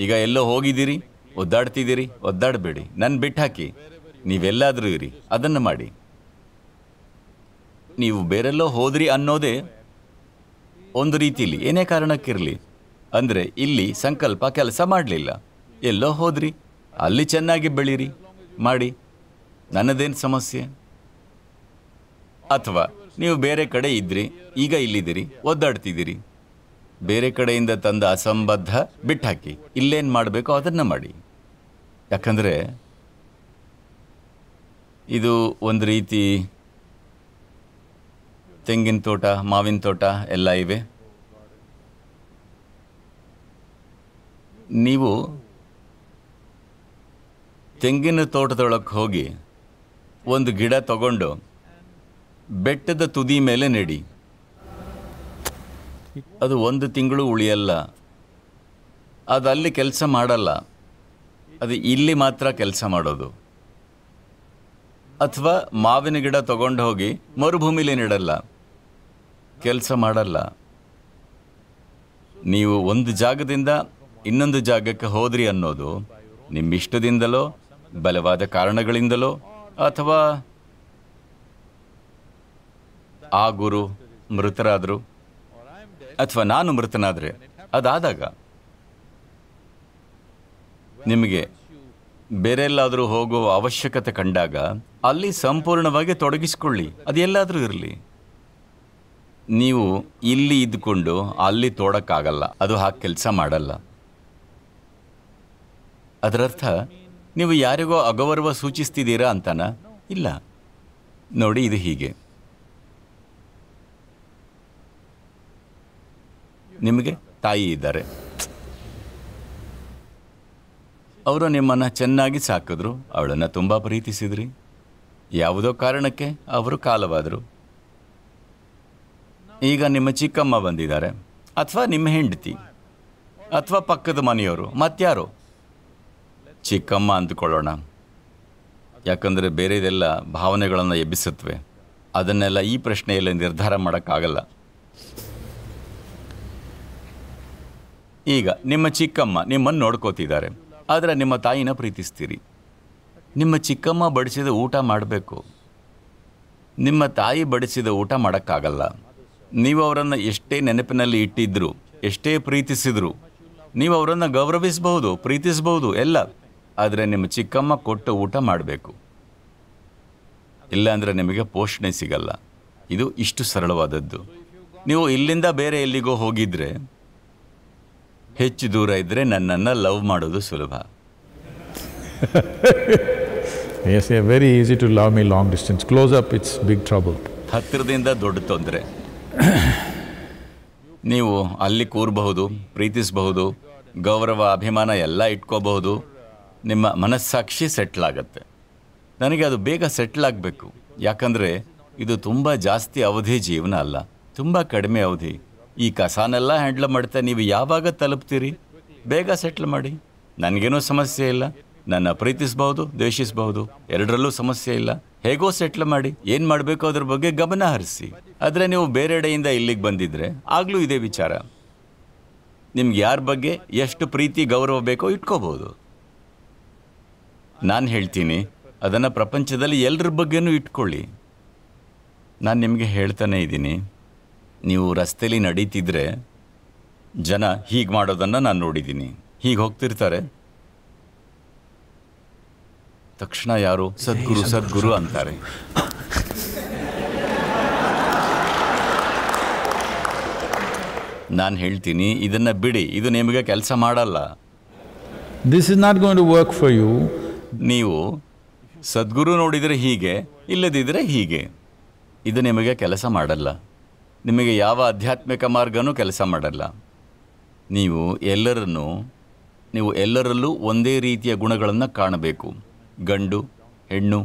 ಈಗ ಎಲ್ಲೋ ಹೋಗಿದ್ದೀರಿ, ಒದ್ದಾಡ್ತಿದ್ದೀರಿ, ಒದ್ದಾಡಬೇಡಿ, ನನ್ನ ಬಿಟ್ಟಾಕಿ. ನೀವೆಲ್ಲಾದರೂ ಇರಿ, ಅದನ್ನು ಮಾಡಿ. ನೀವು ಬೇರೆಲ್ಲೋ ಹೋದ್ರಿ ಅನ್ನೋದೇ ಒಂದು ರೀತಿಯಲ್ಲಿ ಏನೇ ಕಾರಣಕ್ಕಿರಲಿ, ಅಂದರೆ ಇಲ್ಲಿ ಸಂಕಲ್ಪ ಕೆಲಸ ಮಾಡಲಿಲ್ಲ, ಎಲ್ಲೋ ಹೋದ್ರಿ, ಅಲ್ಲಿ ಚೆನ್ನಾಗಿ ಬೆಳೀರಿ, ಮಾಡಿ, ನನ್ನದೇನು ಸಮಸ್ಯೆ. ಅಥವಾ ನೀವು ಬೇರೆ ಕಡೆ ಇದ್ರಿ, ಈಗ ಇಲ್ಲಿದ್ದೀರಿ, ಒದ್ದಾಡ್ತಿದ್ದೀರಿ, ಬೇರೆ ಕಡೆಯಿಂದ ತಂದ ಅಸಂಬದ್ಧ ಬಿಟ್ಟಾಕಿ, ಇಲ್ಲೇನು ಮಾಡಬೇಕೋ ಅದನ್ನು ಮಾಡಿ. ಯಾಕಂದರೆ ಇದು ಒಂದು ರೀತಿ ತೆಂಗಿನ ತೋಟ, ಮಾವಿನ ತೋಟ ಎಲ್ಲ ಇವೆ. ನೀವು ತೆಂಗಿನ ತೋಟದೊಳಕ್ಕೆ ಹೋಗಿ ಒಂದು ಗಿಡ ತಗೊಂಡು ಬೆಟ್ಟದ ತುದಿ ಮೇಲೆ ನೆಡಿ. ಅದು ಒಂದು ತಿಂಗಳು ಉಳಿಯಲ್ಲ, ಅದು ಅಲ್ಲಿ ಕೆಲಸ ಮಾಡಲ್ಲ, ಅದು ಇಲ್ಲಿ ಮಾತ್ರ ಕೆಲಸ ಮಾಡೋದು. ಅಥವಾ ಮಾವಿನ ಗಿಡ ತಗೊಂಡು ಹೋಗಿ ಮರುಭೂಮಿಲಿ ನೆಡಲ್ಲ, ಕೆಲಸ ಮಾಡಲ್ಲ. ನೀವು ಒಂದು ಜಾಗದಿಂದ ಇನ್ನೊಂದು ಜಾಗಕ್ಕೆ ಹೋದ್ರಿ ಅನ್ನೋದು ನಿಮ್ಮಿಷ್ಟದಿಂದಲೋ, ಬಲವಾದ ಕಾರಣಗಳಿಂದಲೋ, ಅಥವಾ ಆ ಗುರು ಮೃತರಾದರು ಅಥವಾ ನಾನು ಮೃತನಾದರೆ, ಅದಾದಾಗ ನಿಮಗೆ ಬೇರೆಲ್ಲಾದರೂ ಹೋಗುವ ಅವಶ್ಯಕತೆ ಕಂಡಾಗ ಅಲ್ಲಿ ಸಂಪೂರ್ಣವಾಗಿ ತೊಡಗಿಸಿಕೊಳ್ಳಿ, ಅದೆಲ್ಲಾದರೂ ಇರಲಿ. ನೀವು ಇಲ್ಲಿ ಇದ್ದುಕೊಂಡು ಅಲ್ಲಿ ತೋಡಕ್ಕಾಗಲ್ಲ, ಅದು ಹಾಗೆ ಕೆಲಸ ಮಾಡಲ್ಲ. ಅದರರ್ಥ ನೀವು ಯಾರಿಗೋ ಅಗೌರವ ಸೂಚಿಸ್ತಿದ್ದೀರಾ ಅಂತಾನ? ಇಲ್ಲ. ನೋಡಿ, ಇದು ಹೀಗೆ. ನಿಮಗೆ ತಾಯಿ ಇದ್ದಾರೆ, ಅವರು ನಿಮ್ಮನ್ನು ಚೆನ್ನಾಗಿ ಸಾಕಿದ್ರು, ಅವಳನ್ನು ತುಂಬಾ ಪ್ರೀತಿಸಿದ್ರಿ. ಯಾವುದೋ ಕಾರಣಕ್ಕೆ ಅವರು ಕಾಲವಾದರು. ಈಗ ನಿಮ್ಮ ಚಿಕ್ಕಮ್ಮ ಬಂದಿದ್ದಾರೆ, ಅಥವಾ ನಿಮ್ಮ ಹೆಂಡತಿ, ಅಥವಾ ಪಕ್ಕದ ಮನೆಯವರು, ಮತ್ತಾರೋ ಚಿಕ್ಕಮ್ಮ ಅಂದುಕೊಳ್ಳೋಣ, ಯಾಕಂದರೆ ಬೇರೆದೆಲ್ಲ ಭಾವನೆಗಳನ್ನು ಎಬ್ಬಿಸುತ್ತವೆ. ಅದನ್ನೆಲ್ಲ ಈ ಪ್ರಶ್ನೆಯಲ್ಲಿ ನಿರ್ಧಾರ ಮಾಡೋಕ್ಕಾಗಲ್ಲ. ಈಗ ನಿಮ್ಮ ಚಿಕ್ಕಮ್ಮ ನಿಮ್ಮನ್ನು ನೋಡ್ಕೋತಿದ್ದಾರೆ, ಆದರೆ ನಿಮ್ಮ ತಾಯಿನ ಪ್ರೀತಿಸ್ತೀರಿ. ನಿಮ್ಮ ಚಿಕ್ಕಮ್ಮ ಬಡಿಸಿದ ಊಟ ಮಾಡಬೇಕು, ನಿಮ್ಮ ತಾಯಿ ಬಡಿಸಿದ ಊಟ ಮಾಡೋಕ್ಕಾಗಲ್ಲ. ನೀವು ಅವರನ್ನು ಎಷ್ಟೇ ನೆನಪಿನಲ್ಲಿ ಇಟ್ಟಿದ್ರು, ಎಷ್ಟೇ ಪ್ರೀತಿಸಿದ್ರು, ನೀವು ಅವರನ್ನು ಗೌರವಿಸಬಹುದು, ಪ್ರೀತಿಸಬಹುದು ಎಲ್ಲ, ಆದರೆ ನಿಮ್ಮ ಚಿಕ್ಕಮ್ಮ ಕೊಟ್ಟು ಊಟ ಮಾಡಬೇಕು. ಇಲ್ಲಾಂದರೆ ನಿಮಗೆ ಪೋಷಣೆ ಸಿಗಲ್ಲ. ಇದು ಇಷ್ಟು ಸರಳವಾದದ್ದು. ನೀವು ಇಲ್ಲಿಂದ ಬೇರೆ ಎಲ್ಲಿಗೋ ಹೋಗಿದ್ರೆ, ಹೆಚ್ಚು ದೂರ ಇದ್ದರೆ ನನ್ನನ್ನು ಲವ್ ಮಾಡೋದು ಸುಲಭ. Yes, yeah, very easy to love me long distance. Close up, it's big trouble. ಹತ್ತಿರದಿಂದ ದೊಡ್ಡ ತೊಂದರೆ. ನೀವು ಅಲ್ಲಿ ಕೂರಬಹುದು, ಪ್ರೀತಿಸಬಹುದು, ಗೌರವ, ಅಭಿಮಾನ ಎಲ್ಲ ಇಟ್ಕೋಬಹುದು. ನಿಮ್ಮ ಮನಸ್ಸಾಕ್ಷಿ ಸೆಟ್ಲ್ ಆಗುತ್ತೆ. ನನಗೆ ಅದು ಬೇಗ ಸೆಟ್ಲ್ ಆಗಬೇಕು, ಯಾಕಂದರೆ ಇದು ತುಂಬ ಜಾಸ್ತಿ ಅವಧಿ ಜೀವನ ಅಲ್ಲ, ತುಂಬ ಕಡಿಮೆ ಅವಧಿ. ಈ ಕಸಾನೆಲ್ಲ ಹ್ಯಾಂಡ್ಲ್ ಮಾಡ್ತಾ ನೀವು ಯಾವಾಗ ತಲುಪ್ತೀರಿ? ಬೇಗ ಸೆಟ್ಲ್ ಮಾಡಿ. ನನಗೇನೂ ಸಮಸ್ಯೆ ಇಲ್ಲ, ನನ್ನ ಪ್ರೀತಿಸಬಹುದು, ದ್ವೇಷಿಸಬಹುದು, ಎರಡರಲ್ಲೂ ಸಮಸ್ಯೆ ಇಲ್ಲ. ಹೇಗೋ ಸೆಟ್ಲ್ ಮಾಡಿ, ಏನು ಮಾಡಬೇಕು ಅದ್ರ ಬಗ್ಗೆ ಗಮನ ಹರಿಸಿ. ಆದರೆ ನೀವು ಬೇರೆಡೆಯಿಂದ ಇಲ್ಲಿಗೆ ಬಂದಿದ್ರೆ ಆಗಲೂ ಇದೇ ವಿಚಾರ. ನಿಮ್ಗೆ ಯಾರ ಬಗ್ಗೆ ಎಷ್ಟು ಪ್ರೀತಿ ಗೌರವ ಬೇಕೋ ಇಟ್ಕೋಬಹುದು. ನಾನು ಹೇಳ್ತೀನಿ, ಅದನ್ನು ಪ್ರಪಂಚದಲ್ಲಿ ಎಲ್ಲರ ಬಗ್ಗೆನೂ ಇಟ್ಕೊಳ್ಳಿ. ನಾನು ನಿಮಗೆ ಹೇಳ್ತಾನೆ ಇದ್ದೀನಿ, ನೀವು ರಸ್ತೆಯಲ್ಲಿ ನಡೀತಿದ್ರೆ ಜನ ಹೀಗೆ ಮಾಡೋದನ್ನು ನಾನು ನೋಡಿದ್ದೀನಿ. ಹೀಗೆ ಹೋಗ್ತಿರ್ತಾರೆ, ತಕ್ಷಣ ಯಾರು ಸದ್ಗುರು ಸದ್ಗುರು ಅಂತಾರೆ. ನಾನು ಹೇಳ್ತೀನಿ, ಇದನ್ನು ಬಿಡಿ, ಇದು ನಿಮಗೆ ಕೆಲಸ ಮಾಡಲ್ಲ. This is not going to work for you. ನೀವು ಸದ್ಗುರು ನೋಡಿದರೆ ಹೀಗೆ, ಇಲ್ಲದಿದ್ದರೆ ಹೀಗೆ, ಇದು ನಿಮಗೆ ಕೆಲಸ ಮಾಡಲ್ಲ. ನಿಮಗೆ ಯಾವ ಆಧ್ಯಾತ್ಮಿಕ ಮಾರ್ಗನೂ ಕೆಲಸ ಮಾಡಲ್ಲ. ನೀವು ಎಲ್ಲರನ್ನು ನೀವು ಎಲ್ಲರಲ್ಲೂ ಒಂದೇ ರೀತಿಯ ಗುಣಗಳನ್ನು ಕಾಣಬೇಕು. ಗಂಡು, ಹೆಣ್ಣು,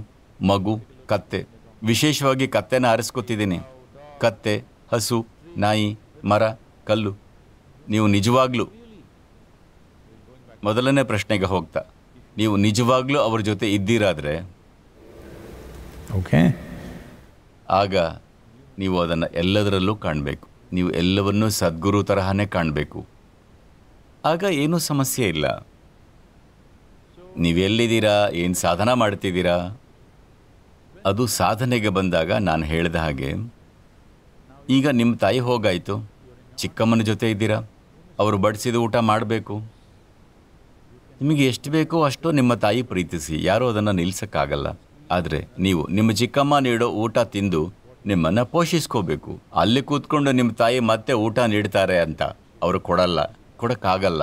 ಮಗು, ಕತ್ತೆ, ವಿಶೇಷವಾಗಿ ಕತ್ತೆನ ಆರಿಸ್ಕೊತಿದ್ದೀನಿ. ಕತ್ತೆ, ಹಸು, ನಾಯಿ, ಮರ, ಕಲ್ಲು. ನೀವು ನಿಜವಾಗ್ಲೂ ಮೊದಲನೇ ಪ್ರಶ್ನೆಗೆ ಹೋಗ್ತಾ, ನೀವು ನಿಜವಾಗ್ಲೂ ಅವ್ರ ಜೊತೆ ಇದ್ದೀರಾದರೆ ಓಕೆ, ಆಗ ನೀವು ಅದನ್ನು ಎಲ್ಲದರಲ್ಲೂ ಕಾಣಬೇಕು. ನೀವು ಎಲ್ಲವನ್ನೂ ಸದ್ಗುರು ತರಹನೇ ಕಾಣಬೇಕು. ಆಗ ಏನೂ ಸಮಸ್ಯೆ ಇಲ್ಲ. ನೀವೆಲ್ಲಿದ್ದೀರಾ, ಏನು ಸಾಧನ ಮಾಡ್ತಿದ್ದೀರಾ, ಅದು ಸಾಧನೆಗೆ ಬಂದಾಗ ನಾನು ಹೇಳಿದ ಹಾಗೆ. ಈಗ ನಿಮ್ಮ ತಾಯಿ ಹೋಗಾಯಿತು, ಚಿಕ್ಕಮ್ಮನ ಜೊತೆ ಇದ್ದೀರಾ, ಅವರು ಬಡಿಸಿದ ಊಟ ಮಾಡಬೇಕು. ನಿಮಗೆ ಎಷ್ಟು ಬೇಕೋ ಅಷ್ಟು ನಿಮ್ಮ ತಾಯಿ ಪ್ರೀತಿಸಿ, ಯಾರೂ ಅದನ್ನು ನಿಲ್ಲಿಸೋಕ್ಕಾಗಲ್ಲ. ಆದರೆ ನೀವು ನಿಮ್ಮ ಚಿಕ್ಕಮ್ಮ ನೀಡೋ ಊಟ ತಿಂದು ನಿಮ್ಮನ್ನು ಪೋಷಿಸ್ಕೋಬೇಕು. ಅಲ್ಲಿ ಕೂತ್ಕೊಂಡು ನಿಮ್ಮ ತಾಯಿ ಮತ್ತೆ ಊಟ ನೀಡ್ತಾರೆ ಅಂತ ಅವರು ಕೊಡಲ್ಲ, ಕೊಡೋಕ್ಕಾಗಲ್ಲ.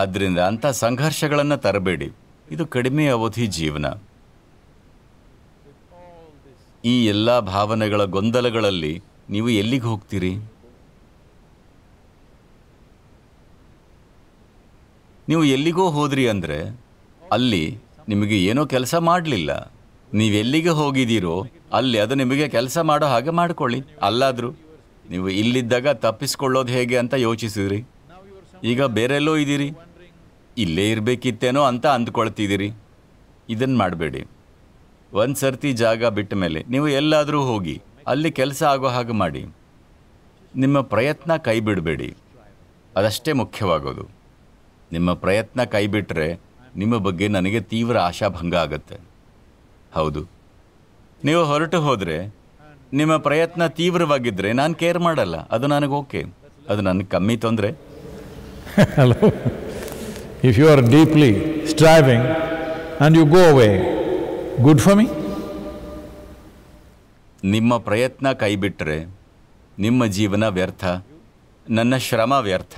ಆದ್ದರಿಂದ ಅಂಥ ಸಂಘರ್ಷಗಳನ್ನು ತರಬೇಡಿ. ಇದು ಕಡಿಮೆ ಅವಧಿ ಜೀವನ. ಈ ಎಲ್ಲ ಭಾವನೆಗಳ ಗೊಂದಲಗಳಲ್ಲಿ ನೀವು ಎಲ್ಲಿಗೆ ಹೋಗ್ತೀರಿ? ನೀವು ಎಲ್ಲಿಗೋ ಹೋದ್ರಿ ಅಂದರೆ ಅಲ್ಲಿ ನಿಮಗೆ ಏನೋ ಕೆಲಸ ಮಾಡಲಿಲ್ಲ. ನೀವೆಲ್ಲಿಗೆ ಹೋಗಿದ್ದೀರೋ ಅಲ್ಲಿ ಅದು ನಿಮಗೆ ಕೆಲಸ ಮಾಡೋ ಹಾಗೆ ಮಾಡಿಕೊಳ್ಳಿ. ಅಲ್ಲಾದರೂ ನೀವು ಇಲ್ಲಿದ್ದಾಗ ತಪ್ಪಿಸ್ಕೊಳ್ಳೋದು ಹೇಗೆ ಅಂತ ಯೋಚಿಸಿದ್ರಿ. ಈಗ ಬೇರೆಲ್ಲೋ ಇದ್ದೀರಿ, ಇಲ್ಲೇ ಇರಬೇಕಿತ್ತೇನೋ ಅಂತ ಅಂದ್ಕೊಳ್ತಿದ್ದೀರಿ. ಇದನ್ನು ಮಾಡಬೇಡಿ. ಒಂದು ಸರ್ತಿ ಜಾಗ ಬಿಟ್ಟ ಮೇಲೆ ನೀವು ಎಲ್ಲಾದರೂ ಹೋಗಿ ಅಲ್ಲಿ ಕೆಲಸ ಆಗೋ ಹಾಗೆ ಮಾಡಿ. ನಿಮ್ಮ ಪ್ರಯತ್ನ ಕೈ ಬಿಡಬೇಡಿ, ಅದಷ್ಟೇ ಮುಖ್ಯವಾಗೋದು. ನಿಮ್ಮ ಪ್ರಯತ್ನ ಕೈಬಿಟ್ಟರೆ ನಿಮ್ಮ ಬಗ್ಗೆ ನನಗೆ ತೀವ್ರ ಆಶಾಭಂಗ ಆಗುತ್ತೆ. ಹೌದು, ನೀವು ಹೊರಟು ಹೋದರೆ ನಿಮ್ಮ ಪ್ರಯತ್ನ ತೀವ್ರವಾಗಿದ್ದರೆ ನಾನು ಕೇರ್ ಮಾಡಲ್ಲ, ಅದು ನನಗೆ ಓಕೆ, ಅದು ನನಗೆ ಕಮ್ಮಿ ತೊಂದರೆ. Hello. If you are deeply striving and you go away, good for me? ನಿಮ್ಮ ಪ್ರಯತ್ನ ಕೈಬಿಟ್ಟರೆ ನಿಮ್ಮ ಜೀವನ ವ್ಯರ್ಥ, ನನ್ನ ಶ್ರಮ ವ್ಯರ್ಥ.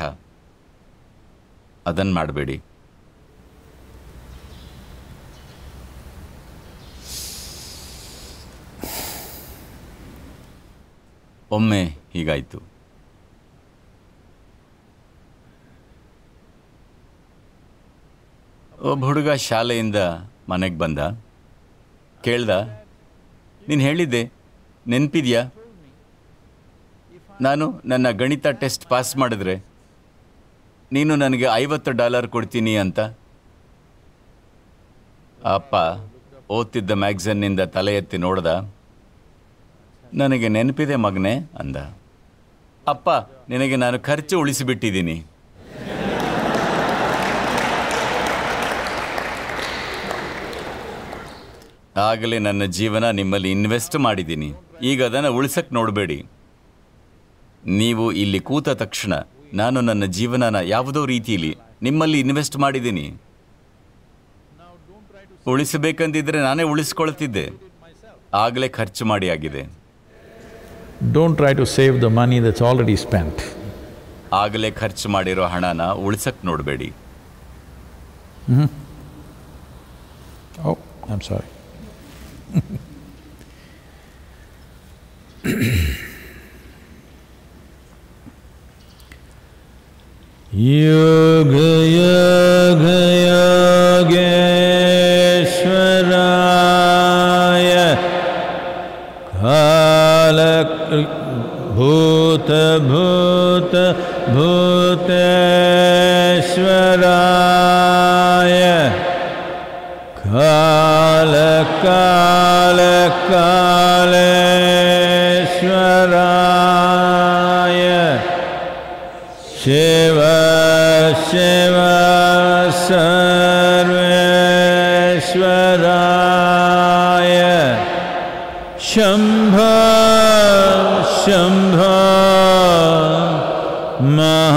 ಅದನ್ನು ಮಾಡಬೇಡಿ. ಒಮ್ಮೆ ಹೀಗಾಯಿತು, ಒಬ್ಬ ಹುಡುಗ ಶಾಲೆಯಿಂದ ಮನೆಗೆ ಬಂದ. ಕೇಳ್ದ, ನೀನು ಹೇಳಿದ್ದೆ ನೆನಪಿದೆಯಾ, ನಾನು ನನ್ನ ಗಣಿತ ಟೆಸ್ಟ್ ಪಾಸ್ ಮಾಡಿದ್ರೆ ನೀನು ನನಗೆ ಐವತ್ತು ಡಾಲರ್ ಕೊಡ್ತೀನಿ ಅಂತ. ಅಪ್ಪ ಓದ್ತಿದ್ದ ಮ್ಯಾಗ್ಝನ್ನಿಂದ ತಲೆ ಎತ್ತಿ ನೋಡ್ದ. ನನಗೆ ನೆನಪಿದೆ ಮಗನೇ ಅಂದ. ಅಪ್ಪ, ನಿನಗೆ ನಾನು ಖರ್ಚು ಉಳಿಸಿಬಿಟ್ಟಿದ್ದೀನಿ. ಆಗಲೇ ನನ್ನ ಜೀವನ ನಿಮ್ಮಲ್ಲಿ ಇನ್ವೆಸ್ಟ್ ಮಾಡಿದ್ದೀನಿ, ಈಗ ಅದನ್ನು ಉಳಿಸಕ್ಕೆ ನೋಡಬೇಡಿ. ನೀವು ಇಲ್ಲಿ ಕೂತ ತಕ್ಷಣ ನಾನು ನನ್ನ ಜೀವನನ ಯಾವುದೋ ರೀತಿಯಲ್ಲಿ ನಿಮ್ಮಲ್ಲಿ ಇನ್ವೆಸ್ಟ್ ಮಾಡಿದ್ದೀನಿ. ಉಳಿಸಬೇಕಂದಿದ್ರೆ ನಾನೇ ಉಳಿಸ್ಕೊಳ್ತಿದ್ದೆ, ಆಗಲೇ ಖರ್ಚು ಮಾಡಿ ಆಗಿದೆ. Don't try to save the money that's already spent. ಆಗಲೇ ಖರ್ಚು ಮಾಡಿರೋ ಹಣನ ಉಳಿಸಕ್ಕೆ ನೋಡಬೇಡಿ. Oh, I am sorry. Yoga Yoga Yogeshwaraya Kalak Bhuta Bhuta Bhuteshwaraya Kalak Kalak Kaleshwaraya Shiva Shiva Sarveshwaraya Shambha Shambha Maha